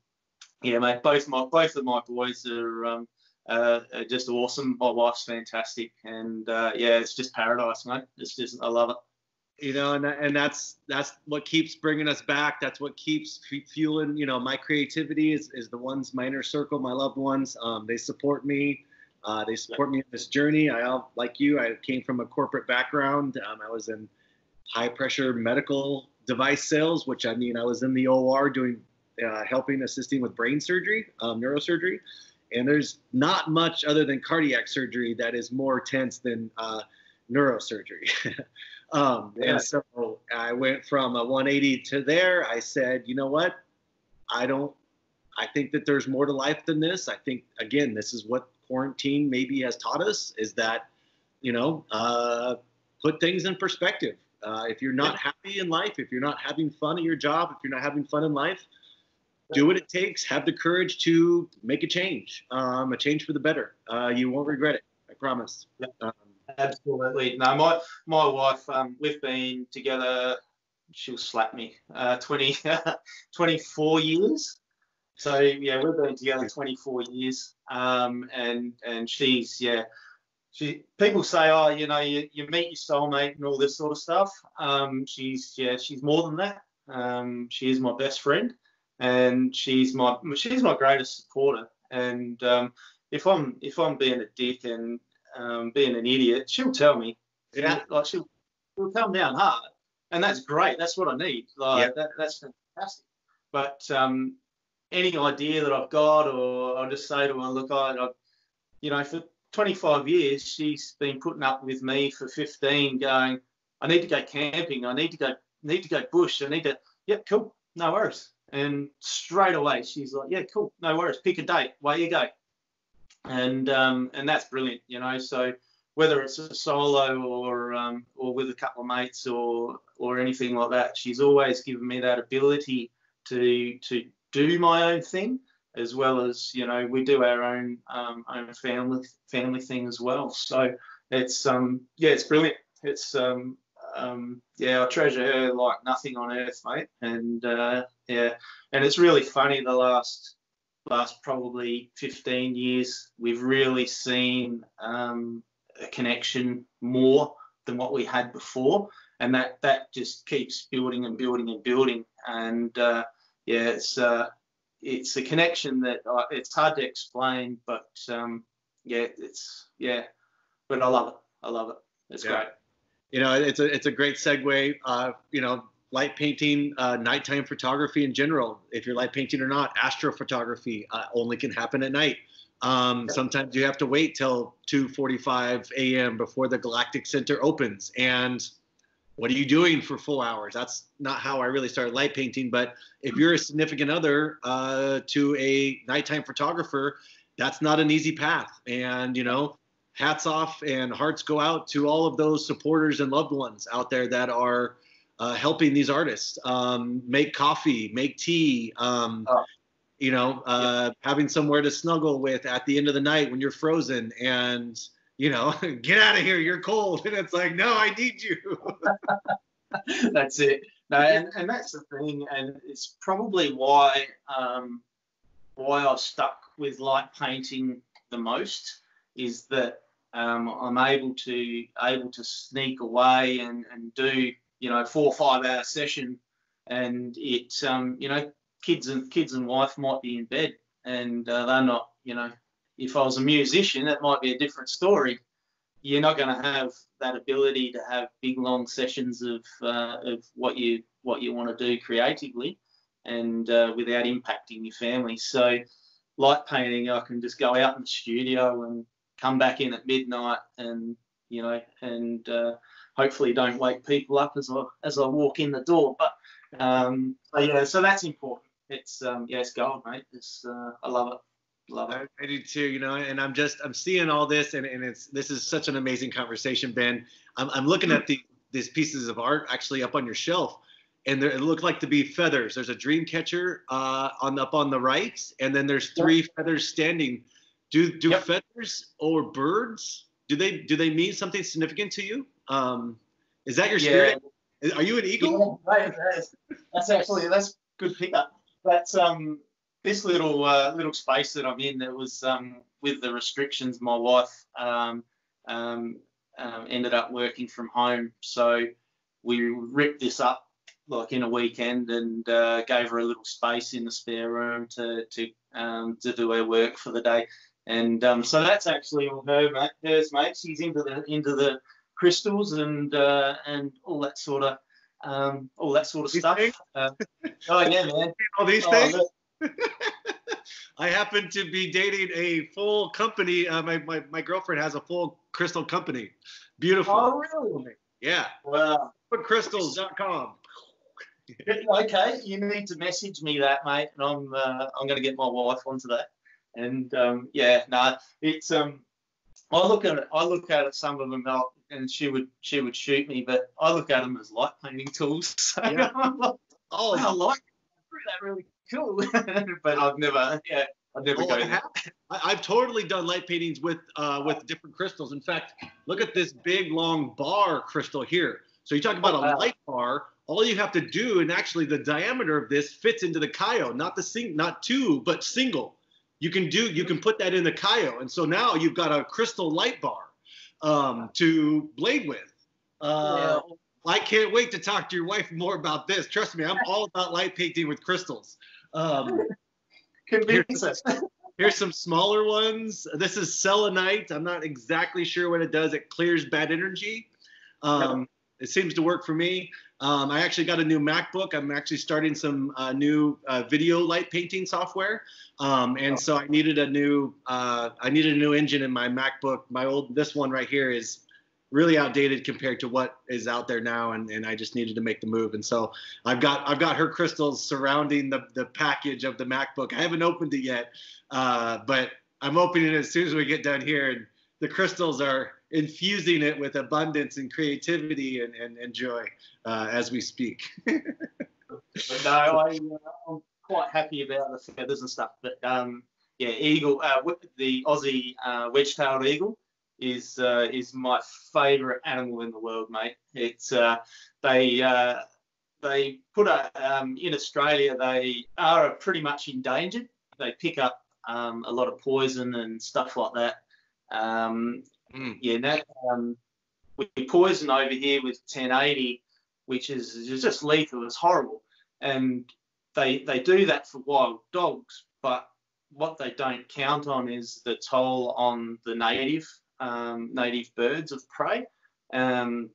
yeah, mate, both my both of my boys are um, Uh, just awesome. My wife's fantastic, and uh, yeah, it's just paradise, mate. It's just, I love it. You know, and and that's that's what keeps bringing us back. That's what keeps fueling, you know, my creativity is is the ones, my inner circle, my loved ones. Um, they support me. Uh, they support me in this journey. I, like you, I came from a corporate background. Um, I was in high pressure medical device sales, which I mean, I was in the O R doing, uh, helping, assisting with brain surgery, um, neurosurgery. And there's not much other than cardiac surgery that is more tense than uh, neurosurgery. um, yeah. And so I went from a one eighty to there. I said, you know what? I don't, I think that there's more to life than this. I think, again, this is what quarantine maybe has taught us, is that, you know, uh, put things in perspective. Uh, if you're not happy in life, if you're not having fun at your job, if you're not having fun in life, do what it takes. Have the courage to make a change, um, a change for the better. Uh, you won't regret it, I promise. Um, Absolutely. No, my my wife, um, we've been together, she'll slap me, uh, twenty, twenty-four years. So, yeah, we've been together twenty-four years. Um, and, and she's, yeah, she, people say, oh, you know, you, you meet your soulmate and all this sort of stuff. Um, she's, yeah, she's more than that. Um, she is my best friend. And she's my she's my greatest supporter. And um, if I'm if I'm being a dick and um, being an idiot, she'll tell me. Yeah, like she'll she'll come down hard, and that's great. That's what I need. Like yeah. that, that's fantastic. But um, any idea that I've got, or I'll just say to her, look, I, I you know, for twenty-five years she's been putting up with me for fifteen, going, I need to go camping. I need to go need to go bush. I need to. Yep, cool. No worries. And straight away she's like, yeah, cool, no worries, pick a date, away you go. And um and that's brilliant, you know. So whether it's a solo or um or with a couple of mates or or anything like that, she's always given me that ability to to do my own thing, as well as, you know, we do our own um own family family thing as well. So it's um yeah, it's brilliant. It's um Um, yeah, I treasure her like nothing on earth, mate. And uh, yeah, and it's really funny. The last, last probably fifteen years, we've really seen um, a connection more than what we had before, and that that just keeps building and building and building. And uh, yeah, it's uh, it's a connection that uh, it's hard to explain, but um, yeah, it's yeah, but I love it. I love it. It's yeah. Great. You know, it's a it's a great segue. Uh, you know, light painting, uh, nighttime photography in general. If you're light painting or not, astrophotography uh, only can happen at night. Um, sometimes you have to wait till two forty-five a m before the Galactic Center opens. And what are you doing for full hours? That's not how I really started light painting. But if you're a significant other uh, to a nighttime photographer, that's not an easy path. And you know. Hats off and hearts go out to all of those supporters and loved ones out there that are uh, helping these artists um, make coffee, make tea, um, oh. you know, uh, yeah. having somewhere to snuggle with at the end of the night when you're frozen and, you know, get out of here, you're cold. And it's like, no, I need you. That's it. No, and, and that's the thing. And it's probably why, um, why I stuck with light painting the most is that Um, I'm able to able to sneak away and, and do, you know, four or five hour session, and it um, you know, kids and kids and wife might be in bed and uh, they're not, you know, if I was a musician that might be a different story. You're not going to have that ability to have big long sessions of uh, of what you what you want to do creatively and uh, without impacting your family. So light painting, I can just go out in the studio and come back in at midnight, and you know, and uh, hopefully don't wake people up as I as I walk in the door. But um, so, yeah, so that's important. It's um, yeah, it's gold, mate. It's uh, I love it. Love it. I do too, you know, and I'm just, I'm seeing all this, and, and it's, this is such an amazing conversation, Ben. I'm, I'm looking at the, these pieces of art actually up on your shelf, and there, it looked like to be feathers. There's a dream catcher uh, on, up on the right, and then there's three yep. feathers standing. Do, do yep. feathers or birds, do they, do they mean something significant to you? Um, is that your spirit? Yeah. Are you an eagle? Yeah, that's, that's actually, that's good pickup. That's, um, this little uh, little space that I'm in, that was um, with the restrictions, my wife um, um, um, ended up working from home. So we ripped this up like in a weekend, and uh, gave her a little space in the spare room to to, um, to do her work for the day. And um, so that's actually all her, mate, hers, mate. She's into the into the crystals and uh, and all that sort of um, all that sort of these stuff. Uh, oh yeah, man. All these oh, things. Look, I happen to be dating a full company. Uh, my, my my girlfriend has a full crystal company. Beautiful. Oh, really? Yeah. Wow. crystals dot com. Okay, you need to message me that, mate, and I'm uh, I'm going to get my wife onto that. And um, yeah, no, nah, it's um, I look at it. I look at it. Some of them, and she would she would shoot me, but I look at them as light painting tools. So yeah. I'm like, oh, I like that, really. Cool, but I've never, yeah, I've never oh, gone. I've totally done light paintings with uh, with different crystals. In fact, look at this big long bar crystal here. So you talk about oh, a wow. light bar. All you have to do, and actually the diameter of this fits into the Koyō, not the sing, not two, but single. You can do, you can put that in the Koyō, and so now you've got a crystal light bar um, to blade with. Uh, yeah. I can't wait to talk to your wife more about this. Trust me, I'm all about light painting with crystals. Um, here's, here's some smaller ones. This is selenite. I'm not exactly sure what it does. It clears bad energy. Um, yep. It seems to work for me. Um, I actually got a new MacBook. I'm actually starting some uh, new uh, video light painting software, um, and oh. so I needed a new uh, I needed a new engine in my MacBook. My old this one right here is really outdated compared to what is out there now, and, and I just needed to make the move. And so I've got I've got her crystals surrounding the, the package of the MacBook. I haven't opened it yet, uh, but I'm opening it as soon as we get done here. And the crystals are infusing it with abundance and creativity and, and, and joy uh, as we speak. No, I, uh, I'm quite happy about the feathers and stuff. But um, yeah, eagle, uh, the Aussie uh, wedge-tailed eagle is uh, is my favourite animal in the world, mate. It's uh, they uh, they put a, um, in Australia they are pretty much endangered. They pick up um, a lot of poison and stuff like that. Um, mm. Yeah, that, um, we poison over here with ten eighty, which is, is just lethal. It's horrible, and they they do that for wild dogs. But what they don't count on is the toll on the native. Um, native birds of prey. Um,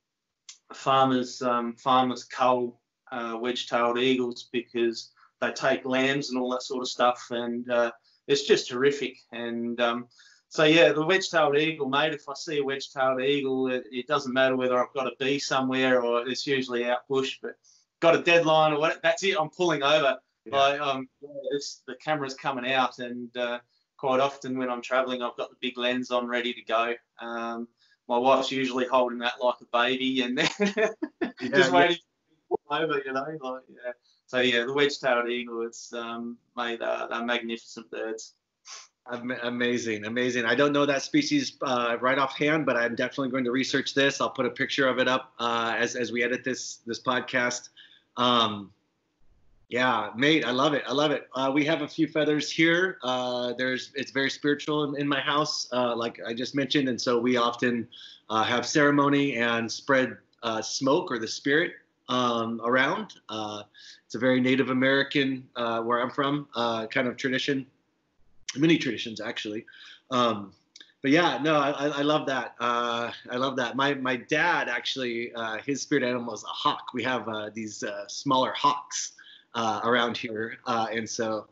farmers um, farmers cull uh, wedge-tailed eagles because they take lambs and all that sort of stuff, and uh, it's just terrific. And um, so yeah, the wedge-tailed eagle, mate. If I see a wedge-tailed eagle, it, it doesn't matter whether I've got a bee somewhere or it's usually out bush, but got a deadline or what? That's it. I'm pulling over. Yeah. Like um, it's, the camera's coming out, and uh, quite often when I'm travelling, I've got the big lens on ready to go. Um, my wife's usually holding that like a baby, and then yeah, just waiting yeah. to pull over, you know. Like, yeah. So yeah, the wedge-tailed eagle, it's um, made uh, they're magnificent birds. Amazing, amazing. I don't know that species uh, right offhand, but I'm definitely going to research this. I'll put a picture of it up uh, as as we edit this this podcast. Um, Yeah, mate, I love it. I love it. Uh, we have a few feathers here. Uh, there's, it's very spiritual in, in my house, uh, like I just mentioned, and so we often uh, have ceremony and spread uh, smoke or the spirit um, around. Uh, it's a very Native American, uh, where I'm from, uh, kind of tradition, many traditions actually. Um, but yeah, no, I, I love that. Uh, I love that. My my dad actually, uh, his spirit animal is a hawk. We have uh, these uh, smaller hawks. Uh, around here, uh, and so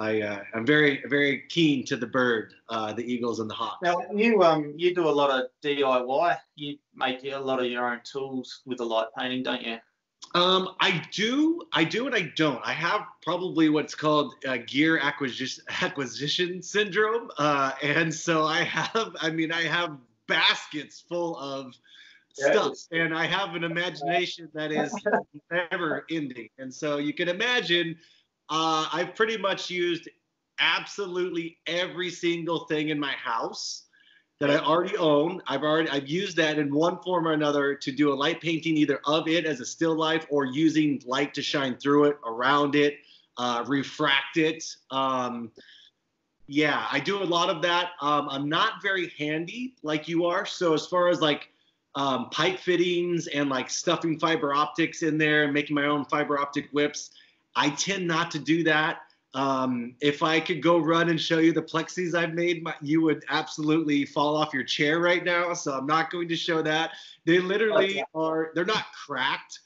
I, uh, I'm very, very keen to the bird, uh, the eagles and the hawks. Now, you um, you do a lot of D I Y. You make a lot of your own tools with the light painting, don't you? Um, I do. I do and I don't. I have probably what's called uh, gear acquisition, acquisition syndrome. Uh, and so I have, I mean, I have baskets full of yeah, stuff. And I have an imagination that is never ending. And so you can imagine... Uh, I've pretty much used absolutely every single thing in my house that I already own. I've already I've used that in one form or another to do a light painting, either of it as a still life or using light to shine through it, around it, uh, refract it. Um, yeah, I do a lot of that. Um, I'm not very handy like you are. So as far as like um, pipe fittings and like stuffing fiber optics in there and making my own fiber optic whips, I tend not to do that. Um, if I could go run and show you the plexis I've made, my, you would absolutely fall off your chair right now. So I'm not going to show that. They literally are, they're not cracked.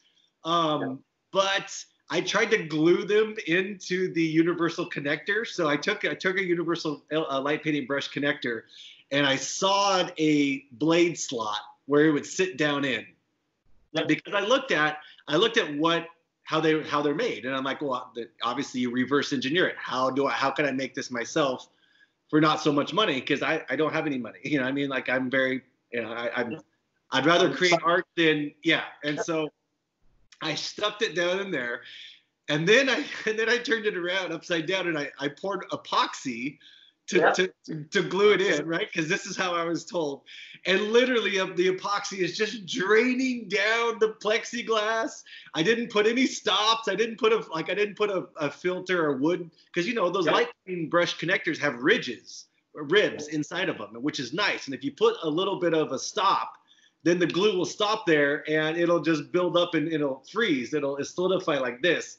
Um, but I tried to glue them into the universal connector. So I took, I took a universal uh, light painting brush connector and I sawed a blade slot where it would sit down in. Because I looked at, I looked at what, how they how they're made, and I'm like, well, obviously you reverse engineer it. How do I how can I make this myself for not so much money? Because I I don't have any money. You know, I mean, like I'm very you know I, I'm I'd rather create art than yeah. And so I stuffed it down in there, and then I and then I turned it around upside down, and I I poured epoxy to yeah. to, to to glue it in, right? Because this is how I was told. And literally, uh, the epoxy is just draining down the plexiglass. I didn't put any stops. I didn't put a like. I didn't put a, a filter or wood, because you know those yeah. light painting brush connectors have ridges, or ribs inside of them, which is nice. And if you put a little bit of a stop, then the glue will stop there, and it'll just build up and it'll freeze. It'll, it'll solidify like this.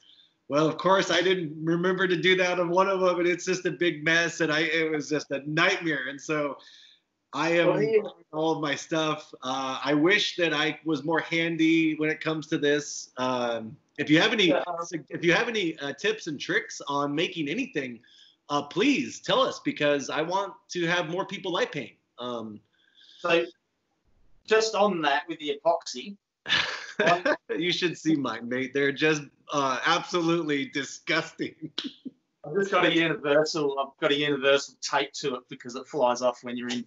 Well, of course, I didn't remember to do that on one of them, and it's just a big mess, and I it was just a nightmare. And so I am oh, yeah. all of my stuff. Uh, I wish that I was more handy when it comes to this. Um, if you have any, if you have any uh, tips and tricks on making anything, uh, please tell us, because I want to have more people light paint. Um, so just on that with the epoxy. You should see mine, mate. They're just uh, absolutely disgusting. I've just got a universal. I've got a universal tape to it because it flies off when you're in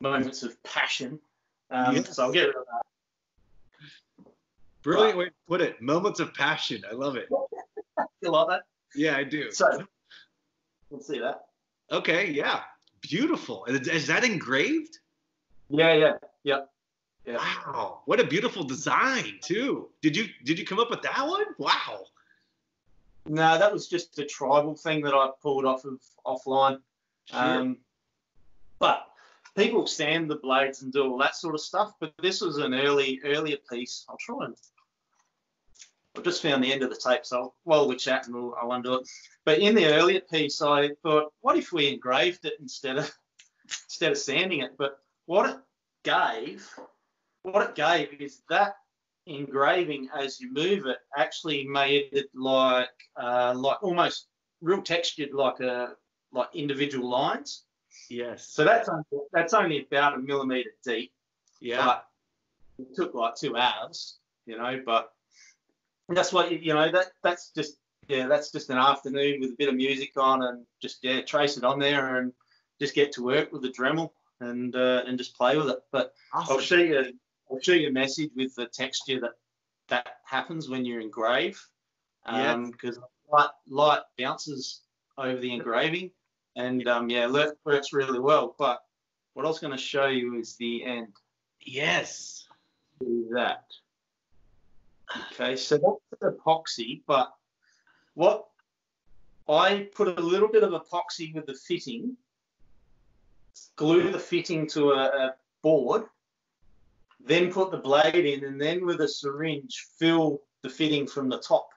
moments of passion. Um, yes. So I'll get rid of that. Brilliant but, way to put it. Moments of passion. I love it. You like that? Yeah, I do. So we'll see that. Okay. Yeah. Beautiful. Is that engraved? Yeah. Yeah. Yeah. Yeah. Wow, what a beautiful design too. Did you did you come up with that one? Wow. No, that was just a tribal thing that I pulled off of offline. Sure. Um, but people sand the blades and do all that sort of stuff. But this was an early earlier piece. I'll try and I've just found the end of the tape, so I'll, while we're chatting, we'll, I'll undo it. But in the earlier piece, I thought, what if we engraved it instead of instead of sanding it? But what it gave. What it gave is that engraving, as you move it, actually made it like uh, like almost real textured, like a like individual lines. Yes. So that's only, that's only about a millimeter deep. Yeah. But it took like two hours, you know. But that's what you know. That that's just yeah. That's just an afternoon with a bit of music on, and just yeah, trace it on there, and just get to work with the Dremel and uh, and just play with it. But awesome. I'll show you. I'll show you a message with the texture that that happens when you engrave, um, because yes. light, light bounces over the engraving, and um, yeah, it works really well. But what I was going to show you is the end. Yes. Do that. Okay, so that's epoxy, but what I put a little bit of epoxy with the fitting, glue the fitting to a, a board, then put the blade in, and then with a syringe fill the fitting from the top.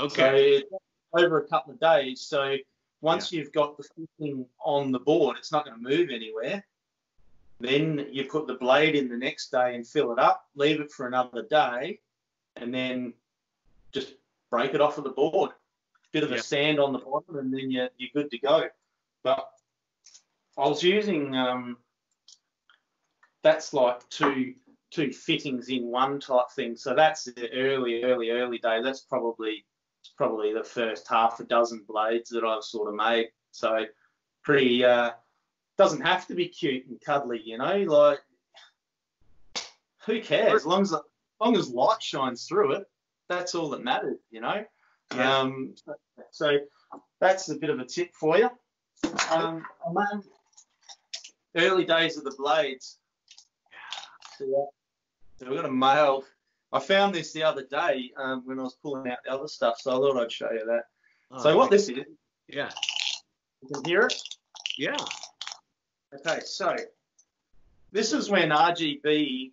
Okay. So over a couple of days. So once yeah. you've got the fitting on the board, it's not going to move anywhere. Then you put the blade in the next day and fill it up, leave it for another day, and then just break it off of the board. bit of yep. a sand on the bottom, and then you're, you're good to go. But I was using um, that's like two two fittings in one type thing. So that's the early, early, early day. That's probably probably the first half a dozen blades that I've sort of made. So pretty uh, doesn't have to be cute and cuddly, you know. Like who cares? As long as as long as light shines through it, that's all that matters, you know. Yeah. Um, so, so that's a bit of a tip for you. Um, among early days of the blades. So we've got a male. I found this the other day um, when I was pulling out the other stuff, so I thought I'd show you that. Oh, so what this is? Yeah. You can hear it? Yeah. Okay, so this is when R G B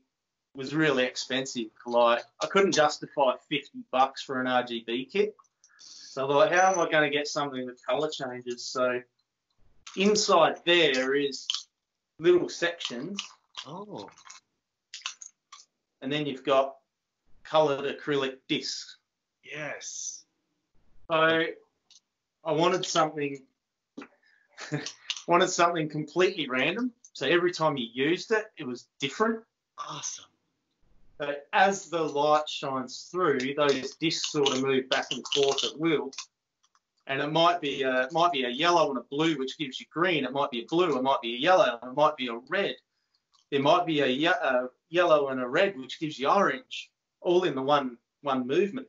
was really expensive. Like I couldn't justify fifty bucks for an R G B kit. So like, how am I going to get something with colour changes? So inside there is little sections. Oh. And then you've got coloured acrylic discs. Yes. So I wanted something wanted something completely random. So every time you used it, it was different. Awesome. But as the light shines through, those discs sort of move back and forth at will. And it might be a, it might be a yellow and a blue, which gives you green. It might be a blue. It might be a yellow. It might be a red. There might be a, ye a yellow and a red, which gives you orange, all in the one one movement.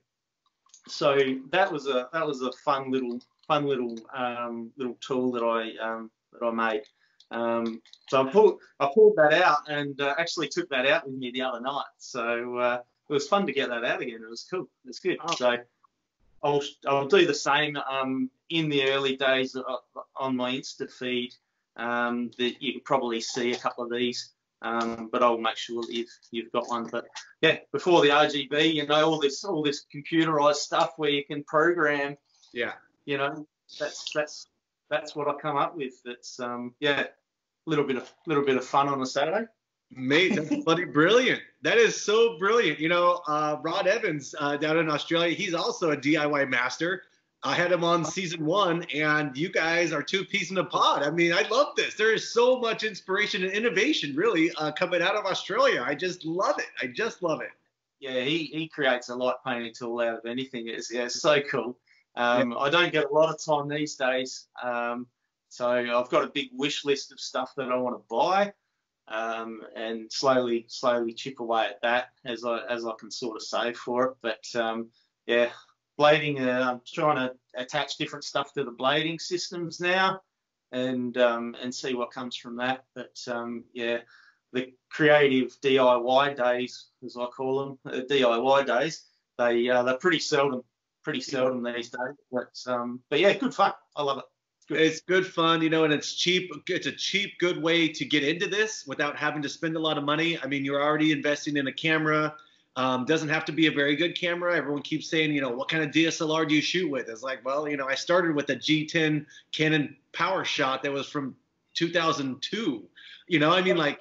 So that was a that was a fun little fun little um, little tool that I um, that I made. Um, so I pulled I pulled that out and uh, actually took that out with me the other night. So uh, it was fun to get that out again. It was cool. It's good. Oh. So I'll I'll do the same um, in the early days on my Insta feed. Um, that you can probably see a couple of these. Um, but I'll make sure that you've, you've got one. But yeah, before the R G B, you know, all this all this computerized stuff where you can program. Yeah. You know, that's that's that's what I come up with. That's um, yeah, little bit of little bit of fun on a Saturday. Mate, that's bloody brilliant. That is so brilliant. You know, uh, Rod Evans uh, down in Australia, he's also a D I Y master. I had him on season one, and you guys are two peas in a pod. I mean, I love this. There is so much inspiration and innovation, really, uh, coming out of Australia. I just love it. I just love it. Yeah, he, he creates a light painting tool out of anything. It's, yeah, it's so cool. Um, yeah. I don't get a lot of time these days, um, so I've got a big wish list of stuff that I want to buy, um, and slowly, slowly chip away at that as I as I can sort of save for it. But um, yeah. Blading, uh, I'm trying to attach different stuff to the blading systems now, and um, and see what comes from that. But um, yeah, the creative D I Y days, as I call them, uh, D I Y days, they uh, they're pretty seldom, pretty seldom these days. But um, but yeah, good fun. I love it. Good. It's good fun, you know, and it's cheap. It's a cheap, good way to get into this without having to spend a lot of money. I mean, you're already investing in a camera. Um, doesn't have to be a very good camera. Everyone keeps saying, you know, what kind of D S L R do you shoot with? It's like, well, you know, I started with a G ten Canon PowerShot that was from two thousand two. You know, I mean, like,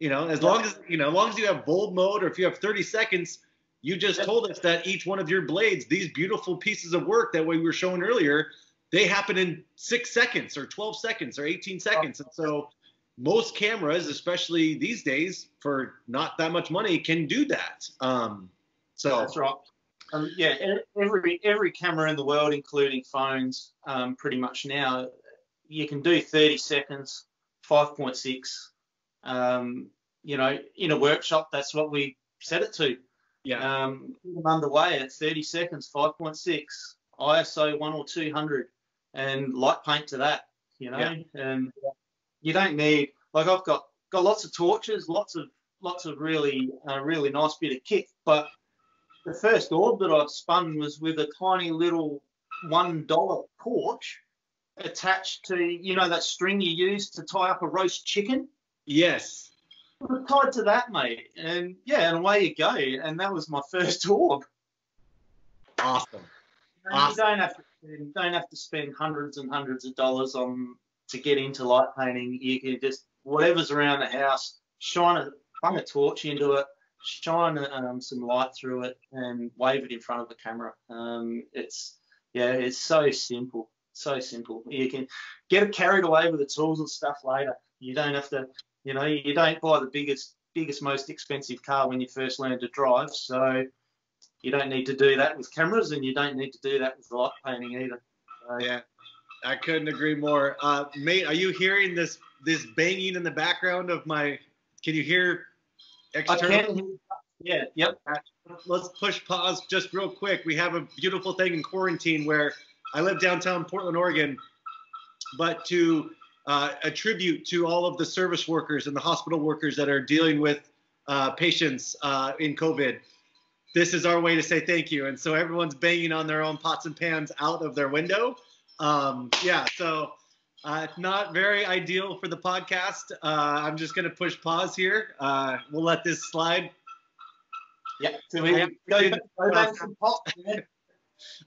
you know, as long as, you know, as long as you have bold mode, or if you have thirty seconds, you just told us that each one of your blades, these beautiful pieces of work that we were showing earlier, they happen in six seconds or twelve seconds or eighteen seconds. And so most cameras, especially these days, for not that much money, can do that. Um, so that's right. Um, yeah, every every camera in the world, including phones, um, pretty much now, you can do thirty seconds, five point six. Um, you know, in a workshop, that's what we set it to. Yeah. Um, underway at thirty seconds, five point six, I S O one or two hundred, and light paint to that. You know. Yeah. Um, You don't need, like, I've got got lots of torches, lots of lots of really uh, really nice bit of kit. But the first orb that I've spun was with a tiny little one dollar torch attached to, you know, that string you use to tie up a roast chicken. Yes. I was tied to that, mate, and yeah, and away you go. And that was my first orb. Awesome. And awesome. You don't have to spend, don't have to spend hundreds and hundreds of dollars on. To get into light painting, you can just, whatever's around the house, shine a, shine a torch into it, shine um, some light through it, and wave it in front of the camera. Um, it's, yeah, it's so simple, so simple. You can get carried away with the tools and stuff later. You don't have to, you know, you don't buy the biggest, biggest, most expensive car when you first learn to drive. So you don't need to do that with cameras, and you don't need to do that with light painting either. So, yeah, I couldn't agree more. Uh, mate, are you hearing this this banging in the background of my? Can you hear external? I can hear, yeah. Yep. Let's push pause just real quick. We have a beautiful thing in quarantine where I live downtown Portland, Oregon, but to uh, attribute to all of the service workers and the hospital workers that are dealing with uh, patients uh, in COVID, this is our way to say thank you. And so everyone's banging on their own pots and pans out of their window. Um, yeah, so uh, not very ideal for the podcast. Uh, I'm just going to push pause here. Uh, we'll let this slide. Yeah, so we I, go back, go back to pop, man.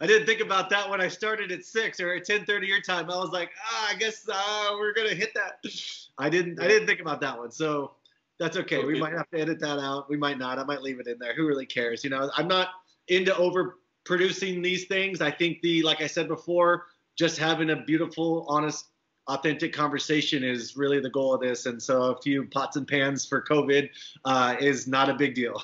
I didn't think about that when I started at six or at ten thirty your time. I was like, ah, I guess uh, we're gonna hit that. I didn't, I didn't think about that one, so that's okay. We might have to edit that out. We might not. I might leave it in there. Who really cares? You know, I'm not into overproducing these things. I think the, like I said before, just having a beautiful, honest, authentic conversation is really the goal of this. And so a few pots and pans for COVID uh, is not a big deal.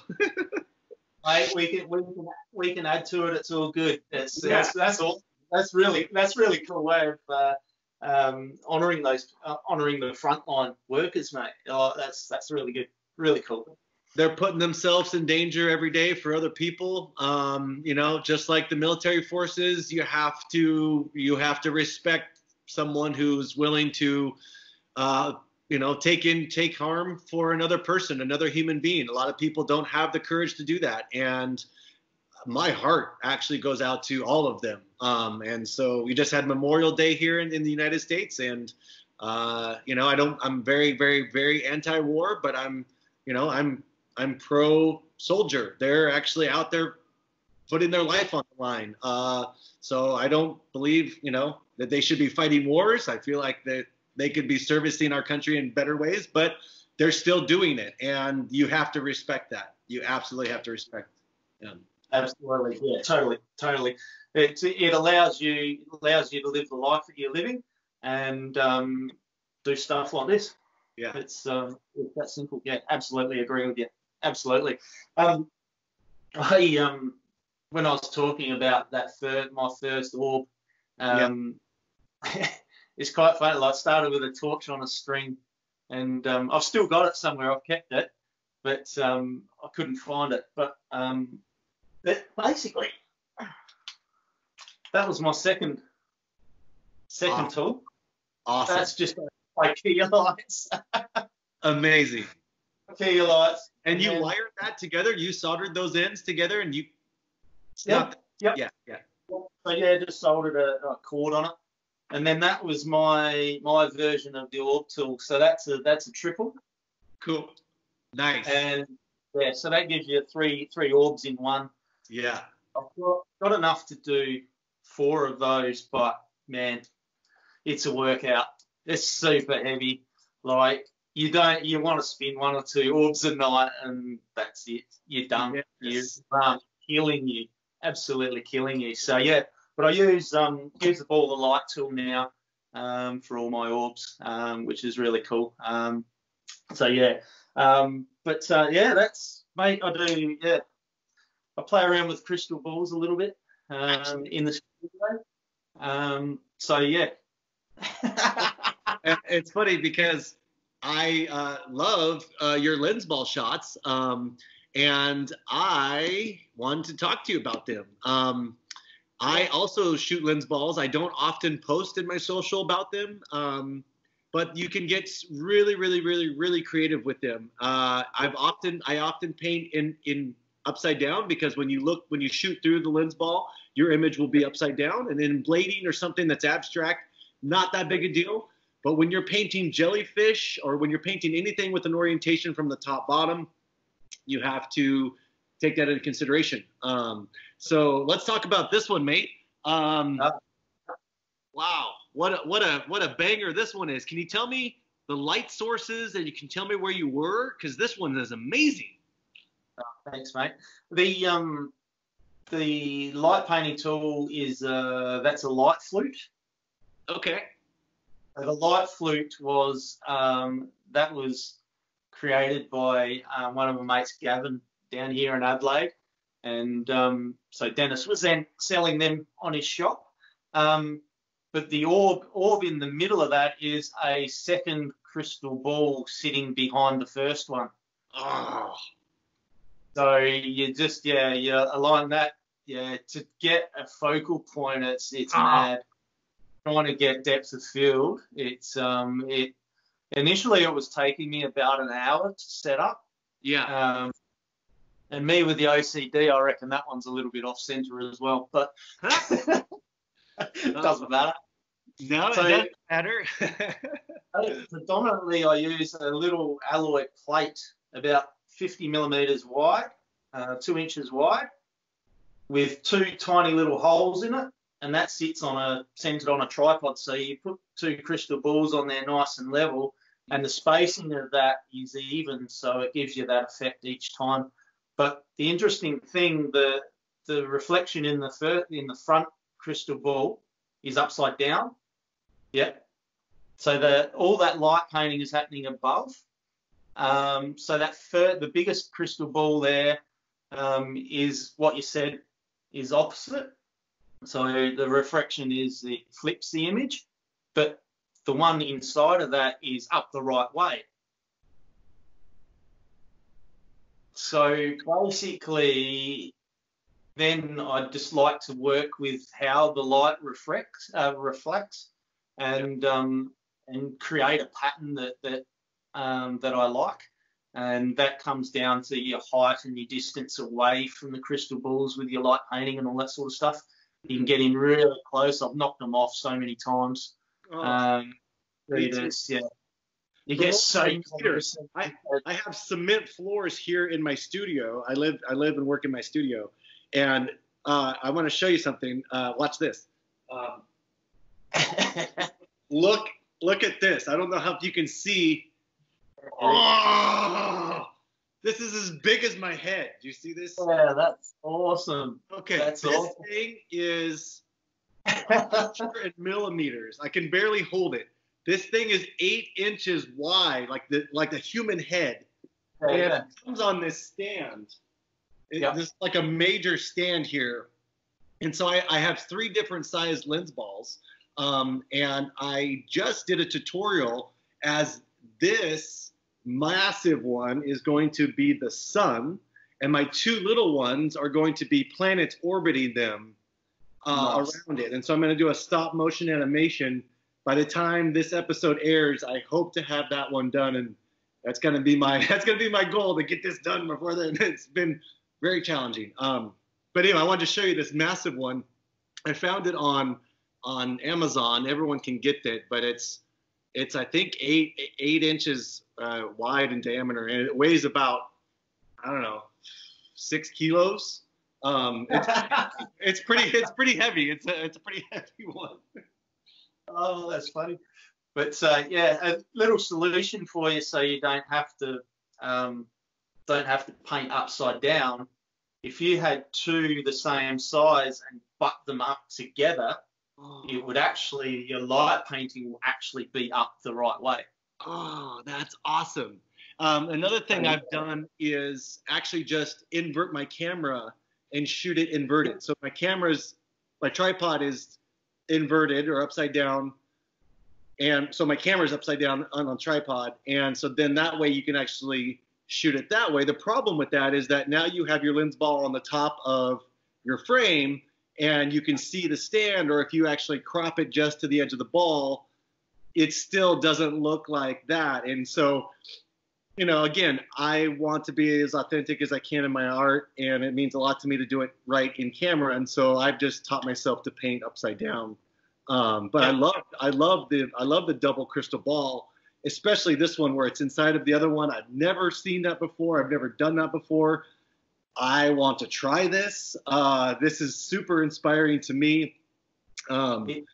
Mate, we can we can we can add to it. It's all good. That's yeah. that's, that's all. That's really that's really cool way of uh, um, honouring those uh, honouring the frontline workers, mate. Oh, that's that's really good. Really cool. They're putting themselves in danger every day for other people. Um, you know, just like the military forces, you have to you have to respect someone who's willing to. Uh, you know, take in, take harm for another person, another human being. A lot of people don't have the courage to do that. And my heart actually goes out to all of them. Um, and so we just had Memorial Day here in, in the United States. And, uh, you know, I don't, I'm very, very, very anti-war, but I'm, you know, I'm, I'm pro soldier. They're actually out there putting their life on the line. Uh, so I don't believe, you know, that they should be fighting wars. I feel like that, they could be servicing our country in better ways, but they're still doing it. And you have to respect that. You absolutely have to respect them. Absolutely. Yeah, totally, totally. It, it allows you allows you to live the life that you're living and um, do stuff like this. Yeah. It's, um, it's that simple. Yeah, absolutely agree with you. Absolutely. Um, I um, when I was talking about that third, my first orb, um, yeah. It's quite funny. Like, I started with a torch on a string, and um, I've still got it somewhere. I've kept it, but um, I couldn't find it. But, um, but basically, that was my second second awesome. tool. Awesome. That's just like Kiyo lights. Amazing. Kiyo lights. And you and, wired that together? You soldered those ends together, and you. Yeah. Yep. Yeah. Yeah. So yeah, just soldered a, a cord on it. And then that was my my version of the orb tool. So that's a that's a triple. Cool. Nice. And yeah, so that gives you three three orbs in one. Yeah. I've got, got enough to do four of those, but man, it's a workout. It's super heavy. Like you don't you want to spin one or two orbs a night, and that's it. You're done. Yes. You're um, killing you. Absolutely killing you. So yeah. But I use um, use the ball of light tool now um, for all my orbs, um, which is really cool. Um, so yeah, um, but uh, yeah, that's mate. I do yeah. I play around with crystal balls a little bit um, in the studio. Um, so yeah, it's funny because I uh, love uh, your lens ball shots, um, and I wanted to talk to you about them. Um, I also shoot lens balls. I don't often post in my social about them, um, but you can get really, really, really, really creative with them. Uh, I've often, I often paint in, in upside down because when you look, when you shoot through the lens ball, your image will be upside down. And then blading or something that's abstract, not that big a deal. But when you're painting jellyfish or when you're painting anything with an orientation from the top bottom, you have to take that into consideration. Um, so let's talk about this one, mate. Um, uh, wow, what a, what a what a banger this one is. Can you tell me the light sources and you can tell me where you were? Because this one is amazing. Oh, thanks, mate. The um, The light painting tool is uh, that's a light flute. Okay. So the light flute was um, that was created by um, one of my mates, Gavin, down here in Adelaide, and um, so Dennis was then selling them on his shop. Um, but the orb, orb in the middle of that is a second crystal ball sitting behind the first one. Oh. So you just, yeah, you align that, yeah, to get a focal point, it's it's oh. mad. Trying to get depth of field, it's, um, it, initially it was taking me about an hour to set up. Yeah. Um, and me with the O C D, I reckon that one's a little bit off center as well, but it doesn't matter. No, so, it doesn't matter. Predominantly, I use a little alloy plate about fifty millimeters wide, uh, two inches wide, with two tiny little holes in it, and that sits on a centered on a tripod. So you put two crystal balls on there, nice and level, and the spacing of that is even, so it gives you that effect each time. But the interesting thing, the the reflection in the fir in the front crystal ball is upside down. Yeah. So the all that light painting is happening above. Um, so that third, the biggest crystal ball there um, is what you said is opposite. So the refraction is it flips the image, but the one inside of that is up the right way. So basically, then I just like to work with how the light reflects, uh, reflects, and um, and create a pattern that that um, that I like, and that comes down to your height and your distance away from the crystal balls with your light painting and all that sort of stuff. You can get in really close. I've knocked them off so many times. Oh, um, it's, yeah. You get so close. I, I have cement floors here in my studio. I live I live and work in my studio, and uh, I want to show you something. Uh, watch this. Um, look look at this. I don't know how you can see. Oh, this is as big as my head. Do you see this? Yeah, that's awesome. Okay, that's this awesome. thing is in millimeters. I can barely hold it. This thing is eight inches wide, like the like the human head. Oh, and yeah. It comes on this stand. It, yeah. This is like a major stand here. And so I, I have three different sized lens balls. Um, and I just did a tutorial as this massive one is going to be the sun. And my two little ones are going to be planets orbiting them uh, nice. around it. And so I'm going to do a stop motion animation. By the time this episode airs, I hope to have that one done, and that's gonna be my that's gonna be my goal to get this done before then. It's been very challenging. Um, but anyway, I wanted to show you this massive one. I found it on on Amazon. Everyone can get that, but it's it's I think eight eight inches uh, wide in diameter, and it weighs about I don't know six kilos. Um, it's, it's pretty it's pretty heavy. It's a it's a pretty heavy one. Oh, that's funny. But uh, yeah, a little solution for you so you don't have to um, don't have to paint upside down. If you had two the same size and butt them up together, oh. it would actually your light painting will actually be up the right way. Oh, that's awesome. Um, another thing yeah. I've done is actually just invert my camera and shoot it inverted. So my camera's my tripod is inverted or upside down, and so my camera's upside down on a tripod, and so then that way you can actually shoot it that way. The problem with that is that now you have your lens ball on the top of your frame and you can see the stand, or if you actually crop it just to the edge of the ball, it still doesn't look like that. And so, you know, again, I want to be as authentic as I can in my art, and it means a lot to me to do it right in camera. And so I've just taught myself to paint upside down. Um, but I love, I love the, I love the double crystal ball, especially this one where it's inside of the other one. I've never seen that before. I've never done that before. I want to try this. Uh, this is super inspiring to me. Um, it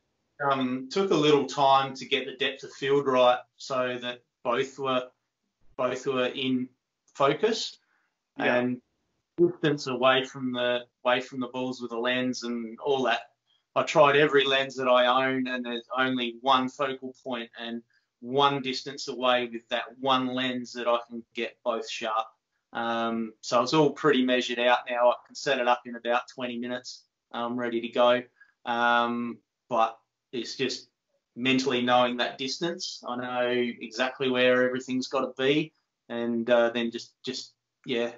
um, took a little time to get the depth of field right, so that both were. both were in focus, yeah. and distance away from the away from the balls with a lens and all that. I tried every lens that I own, and there's only one focal point and one distance away with that one lens that I can get both sharp. Um, so it's all pretty measured out now. I can set it up in about twenty minutes. I'm ready to go. Um, but it's just mentally knowing that distance. I know exactly where everything's got to be, and uh, then just just yeah,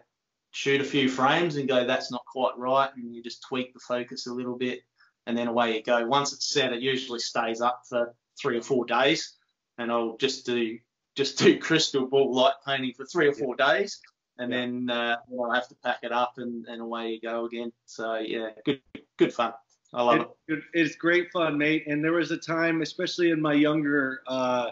shoot a few frames and go, that's not quite right, and you just tweak the focus a little bit, and then away you go. Once it's set, it usually stays up for three or four days, and I'll just do just do crystal ball light painting for three or four days, and then uh, I have to pack it up, and, and away you go again. So yeah, good good fun. I love it, it. It's great fun, mate. And there was a time, especially in my younger uh,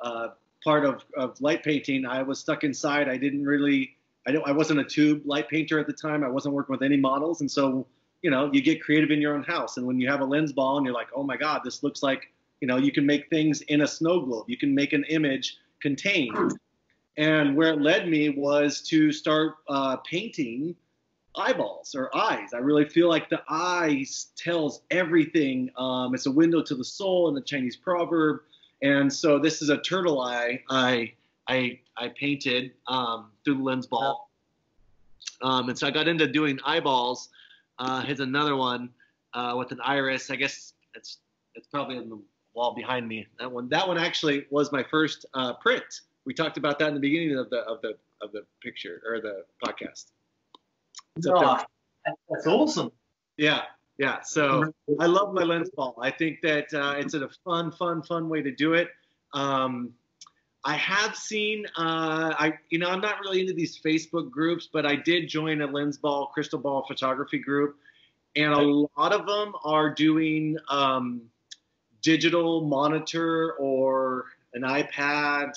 uh, part of, of light painting, I was stuck inside. I didn't really, I don't, I wasn't a tube light painter at the time. I wasn't working with any models, and so, you know, you get creative in your own house. And when you have a lens ball and you're like, oh my God, this looks like, you know, you can make things in a snow globe. You can make an image contained. And where it led me was to start uh, painting eyeballs or eyes. I really feel like the eye tells everything. Um, it's a window to the soul in the Chinese proverb. And so this is a turtle eye I I, I painted um, through the lens ball. Um, and so I got into doing eyeballs. Uh, here's another one uh, with an iris. I guess it's it's probably in the wall behind me. That one that one actually was my first uh, print. We talked about that in the beginning of the of the of the picture or the podcast. Oh, that's awesome. Yeah, yeah. So I love my lens ball. I think that uh, it's a fun, fun, fun way to do it. Um, I have seen, uh, I, you know, I'm not really into these Facebook groups, but I did join a lens ball, crystal ball photography group. And a lot of them are doing um, digital monitor or an iPad,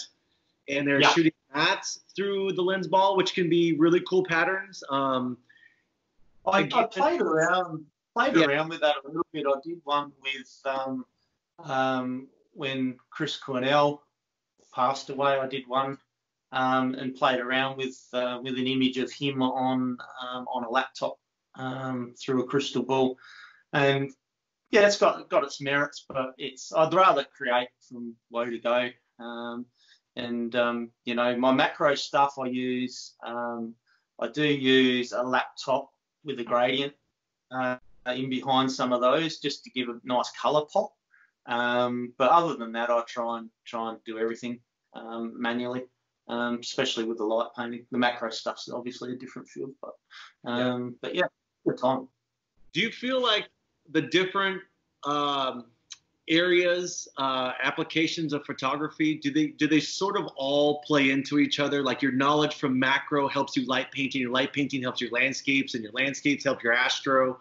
and they're yeah. shooting that through the lens ball, which can be really cool patterns. Um, I, I played around, played yeah. around with that a little bit. I did one with, um, um, when Chris Cornell passed away, I did one um, and played around with uh, with an image of him on um, on a laptop um, through a crystal ball, and yeah, it's got got its merits, but it's I'd rather create from low to go, um, and um, you know, my macro stuff I use um, I do use a laptop with a gradient uh, in behind some of those just to give a nice color pop, um, but other than that, I try and try and do everything um, manually, um, especially with the light painting. The macro stuff's obviously a different field, but um, yeah. but yeah, good time. Do you feel like the different um, areas, uh, applications of photography, do they do they sort of all play into each other? Like your knowledge from macro helps you light painting, your light painting helps your landscapes, and your landscapes help your astro.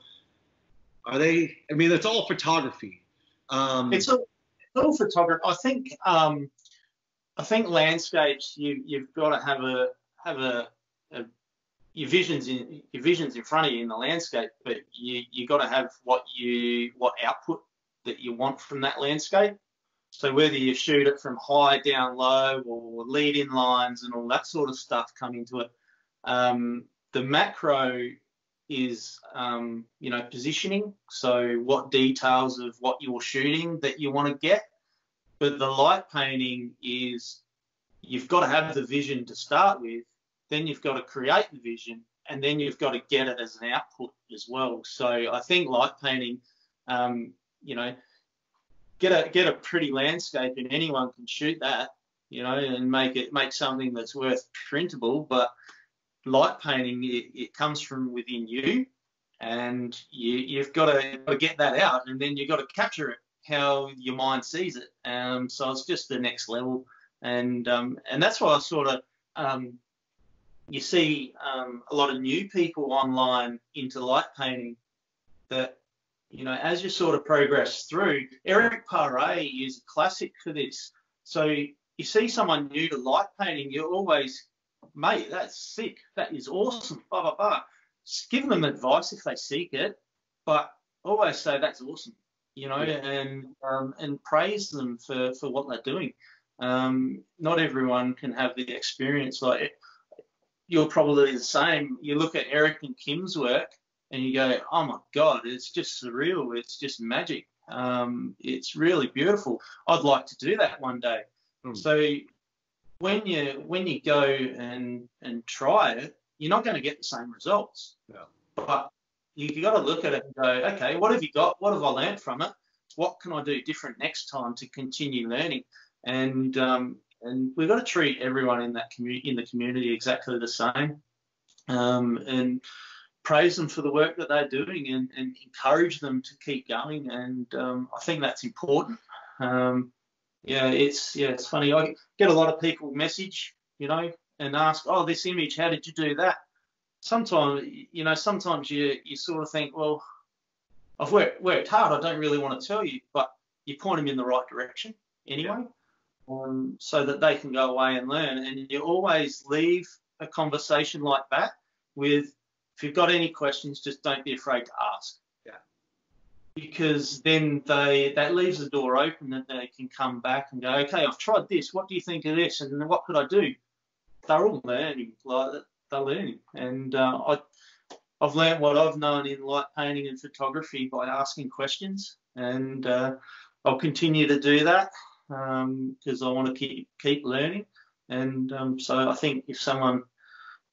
Are they? I mean, it's all photography. Um, it's all, all photography. I think um, I think landscapes. You you've got to have a have a, a your visions in your visions in front of you in the landscape, but you you got to have what you what output that you want from that landscape. So whether you shoot it from high, down, low, or lead in lines and all that sort of stuff come into it. Um, the macro is, um, you know, positioning. So what details of what you're shooting that you want to get. But the light painting is, you've got to have the vision to start with, then you've got to create the vision, and then you've got to get it as an output as well. So I think light painting, um, you know, get a get a pretty landscape, and anyone can shoot that, you know, and make it make something that's worth printable. But light painting, it, it comes from within you, and you you've got to get that out, and then you've got to capture it how your mind sees it. Um, so it's just the next level, and um, and that's why I sort of um, you see um, a lot of new people online into light painting that. You know, as you sort of progress through, Eric Paré is a classic for this. So you see someone new to light painting, you're always, mate, that's sick. That is awesome, blah, blah, blah. Just give them advice if they seek it, but always say that's awesome, you know, yeah. and um, and praise them for, for what they're doing. Um, not everyone can have the experience. Like you're probably the same. You look at Eric and Kim's work and you go, oh my God, it's just surreal. It's just magic. Um, it's really beautiful. I'd like to do that one day. Mm. So when you when you go and and try it, you're not going to get the same results. Yeah. But you, you got to look at it and go, okay, what have you got? What have I learned from it? What can I do different next time to continue learning? And um, and we've got to treat everyone in that community in the community exactly the same. Um, and praise them for the work that they're doing and, and encourage them to keep going. And um, I think that's important. Um, yeah, it's yeah, it's funny. I get a lot of people message, you know, and ask, oh, this image, how did you do that? Sometimes, you know, sometimes you, you sort of think, well, I've worked, worked hard. I don't really want to tell you, but you point them in the right direction anyway, yeah. um, so that they can go away and learn. And you always leave a conversation like that with, if you've got any questions, just don't be afraid to ask. Yeah. Because then they that leaves the door open that they can come back and go, okay, I've tried this. What do you think of this? And what could I do? They're all learning, like they're learning, and uh, I, I've learned what I've known in light painting and photography by asking questions, and uh, I'll continue to do that because um, I want to keep keep learning. And um, so I think if someone,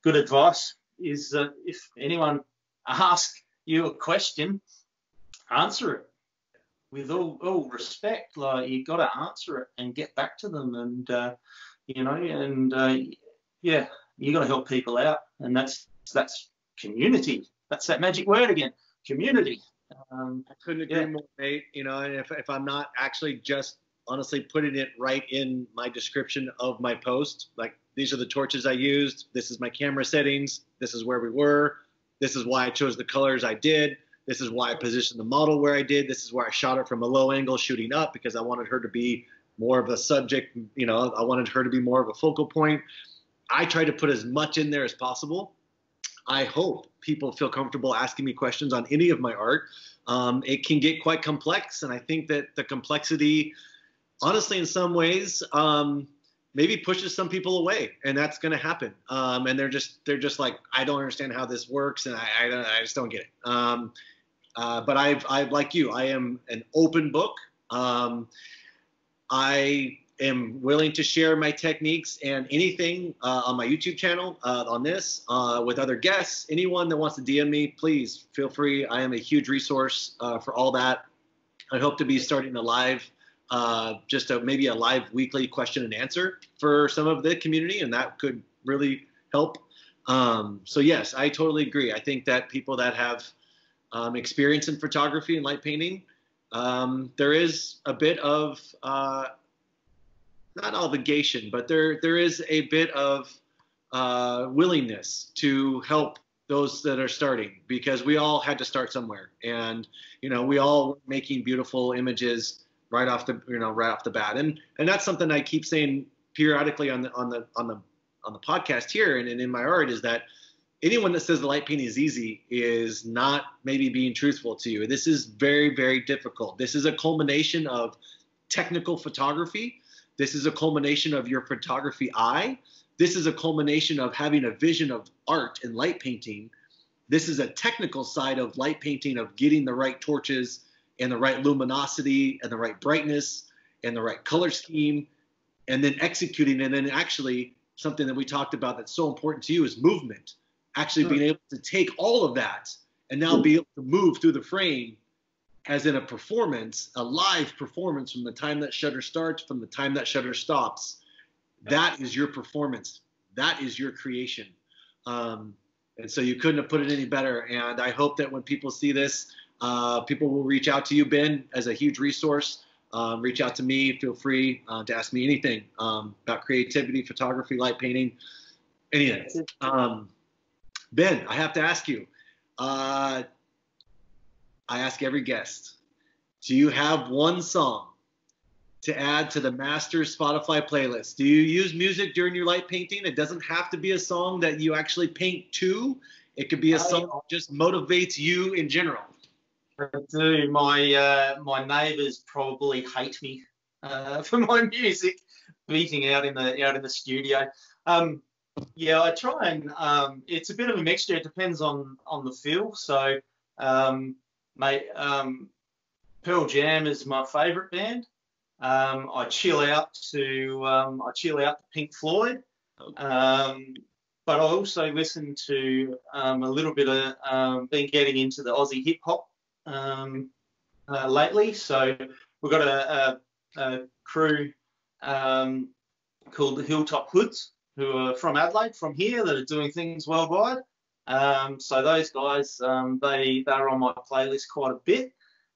good advice is that uh, if anyone asks you a question, answer it with all, all respect. Like you got to answer it and get back to them, and uh, you know, and uh, yeah, you got to help people out, and that's that's community. That's that magic word again, community. Um, I couldn't agree yeah. more, mate. You know, and if if I'm not actually just honestly putting it right in my description of my post, like these are the torches I used, this is my camera settings, this is where we were, this is why I chose the colors I did, this is why I positioned the model where I did, this is where I shot it from a low angle shooting up because I wanted her to be more of a subject, you know, I wanted her to be more of a focal point. I try to put as much in there as possible. I hope people feel comfortable asking me questions on any of my art. Um, it can get quite complex, and I think that the complexity, honestly, in some ways, um, maybe pushes some people away, and that's going to happen. Um, and they're just they're just like, I don't understand how this works, and I I, don't, I just don't get it. Um, uh, but I've I've like you, I am an open book. Um, I am willing to share my techniques and anything uh, on my YouTube channel, uh, on this, uh, with other guests. Anyone that wants to D M me, please feel free. I am a huge resource uh, for all that. I hope to be starting a live, uh, just a, maybe a live weekly question and answer for some of the community, and that could really help. Um, so yes, I totally agree. I think that people that have um, experience in photography and light painting, Um, there is a bit of, uh, not obligation, but there there is a bit of uh, willingness to help those that are starting, because we all had to start somewhere. And, you know, we all were making beautiful images right off the, you know, right off the bat. And, and that's something I keep saying periodically on the, on the, on the, on the podcast here and, and in my art is that anyone that says the light painting is easy is not maybe being truthful to you. This is very, very difficult. This is a culmination of technical photography. This is a culmination of your photography eye. This is a culmination of having a vision of art and light painting. This is a technical side of light painting, of getting the right torches and the right luminosity and the right brightness and the right color scheme, and then executing. And then actually something that we talked about that's so important to you is movement. Actually being able to take all of that and now be able to move through the frame as in a performance, a live performance from the time that shutter starts, from the time that shutter stops. That is your performance. That is your creation. Um, and so you couldn't have put it any better. And I hope that when people see this, uh, people will reach out to you, Ben, as a huge resource. Um, reach out to me. Feel free uh, to ask me anything um, about creativity, photography, light painting, anything. Um, Ben, I have to ask you, uh, I ask every guest, do you have one song to add to the master Spotify playlist? Do you use music during your light painting? It doesn't have to be a song that you actually paint to. It could be a song that just motivates you in general. I do. My, uh, my neighbours probably hate me uh, for my music beating out in the, out in the studio. Um, Yeah, I try and um, it's a bit of a mixture. It depends on on the feel. So, um, mate, um, Pearl Jam is my favourite band. Um, I chill out to um, I chill out to Pink Floyd, um, but I also listen to um, a little bit of um, been getting into the Aussie hip hop um, uh, lately. So we've got a, a, a crew um, called the Hilltop Hoods, who are from Adelaide, from here, that are doing things worldwide. Um, so those guys, um, they they're on my playlist quite a bit.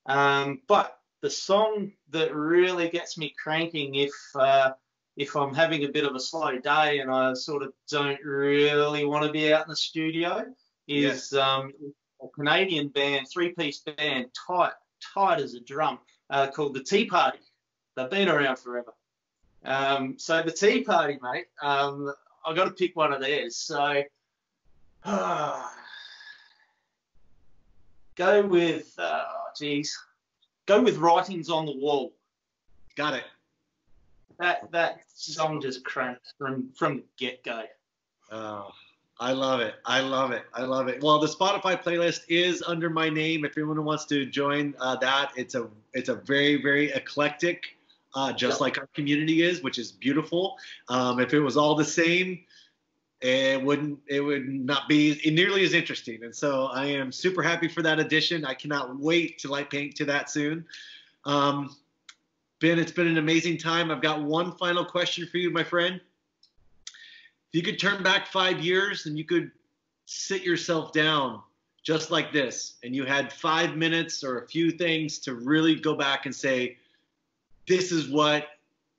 Um, but the song that really gets me cranking, if uh, if I'm having a bit of a slow day and I sort of don't really want to be out in the studio, is yeah. um, a Canadian band, three-piece band, tight tight as a drum, uh, called The Tea Party. They've been around forever. Um, so The Tea Party, mate, um, I got to pick one of theirs. So uh, go with, uh, geez, go with Writings on the Wall. Got it. That that song just cranked from, from the get-go. Oh, I love it. I love it. I love it. Well, the Spotify playlist is under my name. If anyone wants to join uh, that, it's a it's a very, very eclectic Uh, just like our community is, which is beautiful. Um, if it was all the same, it wouldn't. It would not be nearly as interesting. And so I am super happy for that addition. I cannot wait to light paint to that soon. Um, Ben, it's been an amazing time. I've got one final question for you, my friend. If you could turn back five years and you could sit yourself down just like this, and you had five minutes or a few things to really go back and say, this is what,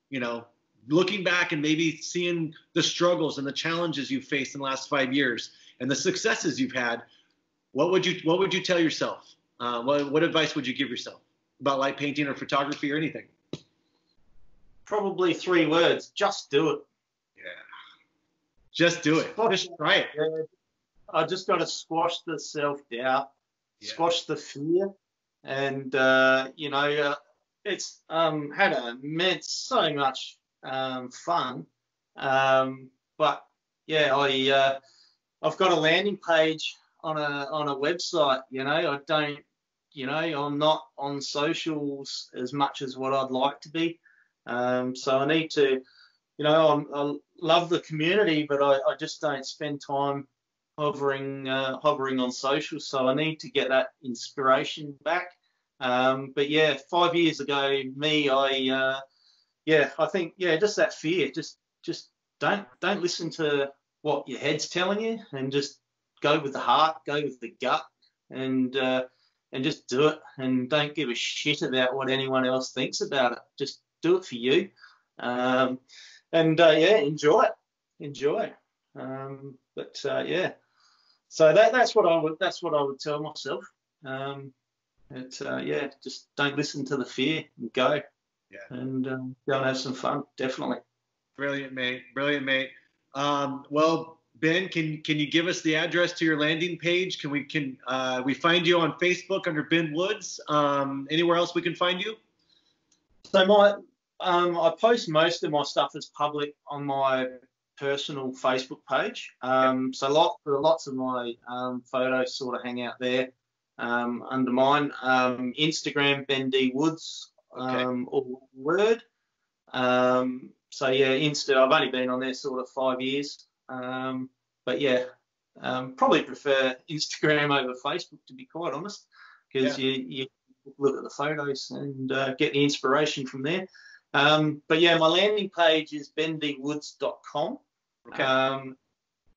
you know, looking back and maybe seeing the struggles and the challenges you've faced in the last five years and the successes you've had, what would you what would you tell yourself? Uh, what, what advice would you give yourself about light painting or photography or anything? Probably three words. Just do it. Yeah. Just do it. Squash, just try it. Yeah. I just got to squash the self-doubt, yeah. squash the fear, and, uh, you know, uh, it's um, had immense, so much um, fun, um, but yeah, I uh, I've got a landing page on a on a website. You know, I don't, you know, I'm not on socials as much as what I'd like to be. Um, so I need to, you know, I'm, I love the community, but I, I just don't spend time hovering uh, hovering on socials. So I need to get that inspiration back. Um, but yeah, five years ago, me, I, uh, yeah, I think, yeah, just that fear, just, just don't, don't listen to what your head's telling you, and just go with the heart, go with the gut, and, uh, and just do it, and don't give a shit about what anyone else thinks about it. Just do it for you. Um, and, uh, yeah, enjoy it, enjoy. Um, but, uh, yeah, so that, that's what I would, that's what I would tell myself. Um, It, uh, yeah, just don't listen to the fear and go. Yeah. And um, go and have some fun, definitely. Brilliant, mate. Brilliant, mate. Um, well, Ben, can can you give us the address to your landing page? Can we can uh, we find you on Facebook under Ben Woods? Um, anywhere else we can find you? So my um, I post most of my stuff as public on my personal Facebook page. Um, yeah. So lots lots of my um, photos sort of hang out there. Um, under mine, um, Instagram, Ben D Woods, um, okay. all word. Um, so yeah, Insta, I've only been on there sort of five years. Um, but yeah, um, probably prefer Instagram over Facebook, to be quite honest, because yeah. you, you look at the photos and uh, get the inspiration from there. Um, but yeah, my landing page is bendy woods dot com. Okay. Um,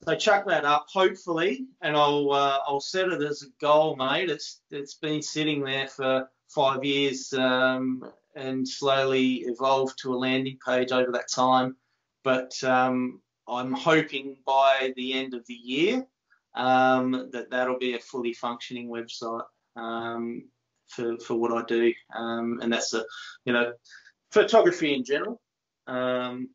So chuck that up, hopefully, and I'll uh, I'll set it as a goal, mate. It's it's been sitting there for five years um, and slowly evolved to a landing page over that time. But um, I'm hoping by the end of the year um, that that'll be a fully functioning website um, for for what I do, um, and that's a you know photography in general. Um,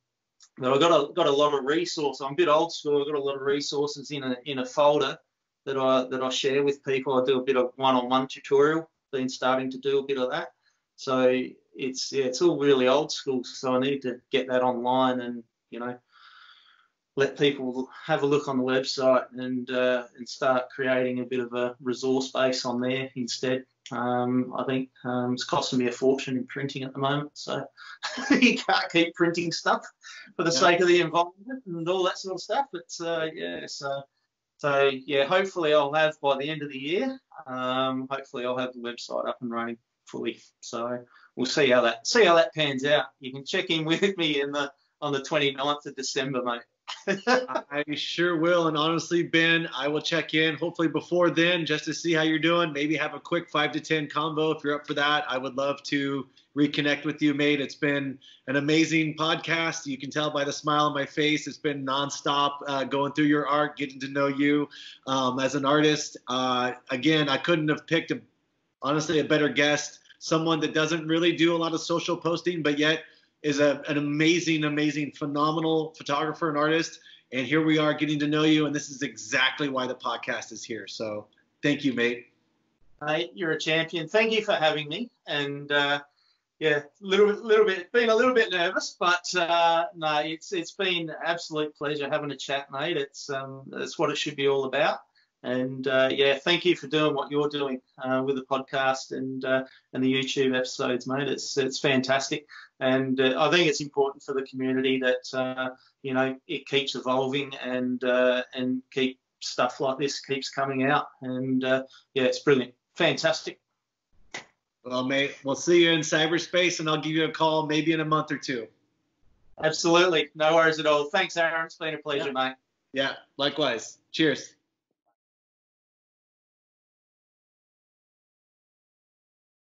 But I've got a, got a lot of resources. I'm a bit old school. I've got a lot of resources in a, in a folder that I, that I share with people. I do a bit of one-on-one tutorial. Been starting to do a bit of that. So it's, yeah, it's all really old school. So I need to get that online and, you know, let people have a look on the website and uh, and start creating a bit of a resource base on there instead. Um, I think um, it's costing me a fortune in printing at the moment, so you can't keep printing stuff for the yeah. sake of the environment and all that sort of stuff. It's uh, yeah, so so yeah. Hopefully, I'll have by the end of the year. Um, hopefully, I'll have the website up and running fully. So we'll see how that see how that pans out. You can check in with me in the on the twenty-ninth of December, mate. I sure will, and honestly, Ben, I will check in hopefully before then just to see how you're doing. Maybe have a quick five to ten convo if you're up for that. I would love to reconnect with you, mate. It's been an amazing podcast. You can tell by the smile on my face. It's been nonstop uh, going through your art, getting to know you um, as an artist. Uh, again, I couldn't have picked a, honestly a better guest. Someone that doesn't really do a lot of social posting, but yet is a, an amazing, amazing, phenomenal photographer and artist. And here we are getting to know you. And this is exactly why the podcast is here. So thank you, mate. Mate, you're a champion. Thank you for having me. And uh, yeah, little bit, little bit, been a little bit nervous, but uh, no, it's it's been an absolute pleasure having a chat, mate. It's um, that's what it should be all about. And uh, yeah, thank you for doing what you're doing uh, with the podcast and uh, and the YouTube episodes, mate. It's it's fantastic. And uh, I think it's important for the community that, uh, you know, it keeps evolving and uh, and keep stuff like this keeps coming out. And, uh, yeah, it's brilliant. Fantastic. Well, mate, we'll see you in cyberspace, and I'll give you a call maybe in a month or two. Absolutely. No worries at all. Thanks, Aaron. It's been a pleasure, yeah. mate. Yeah, likewise. Cheers.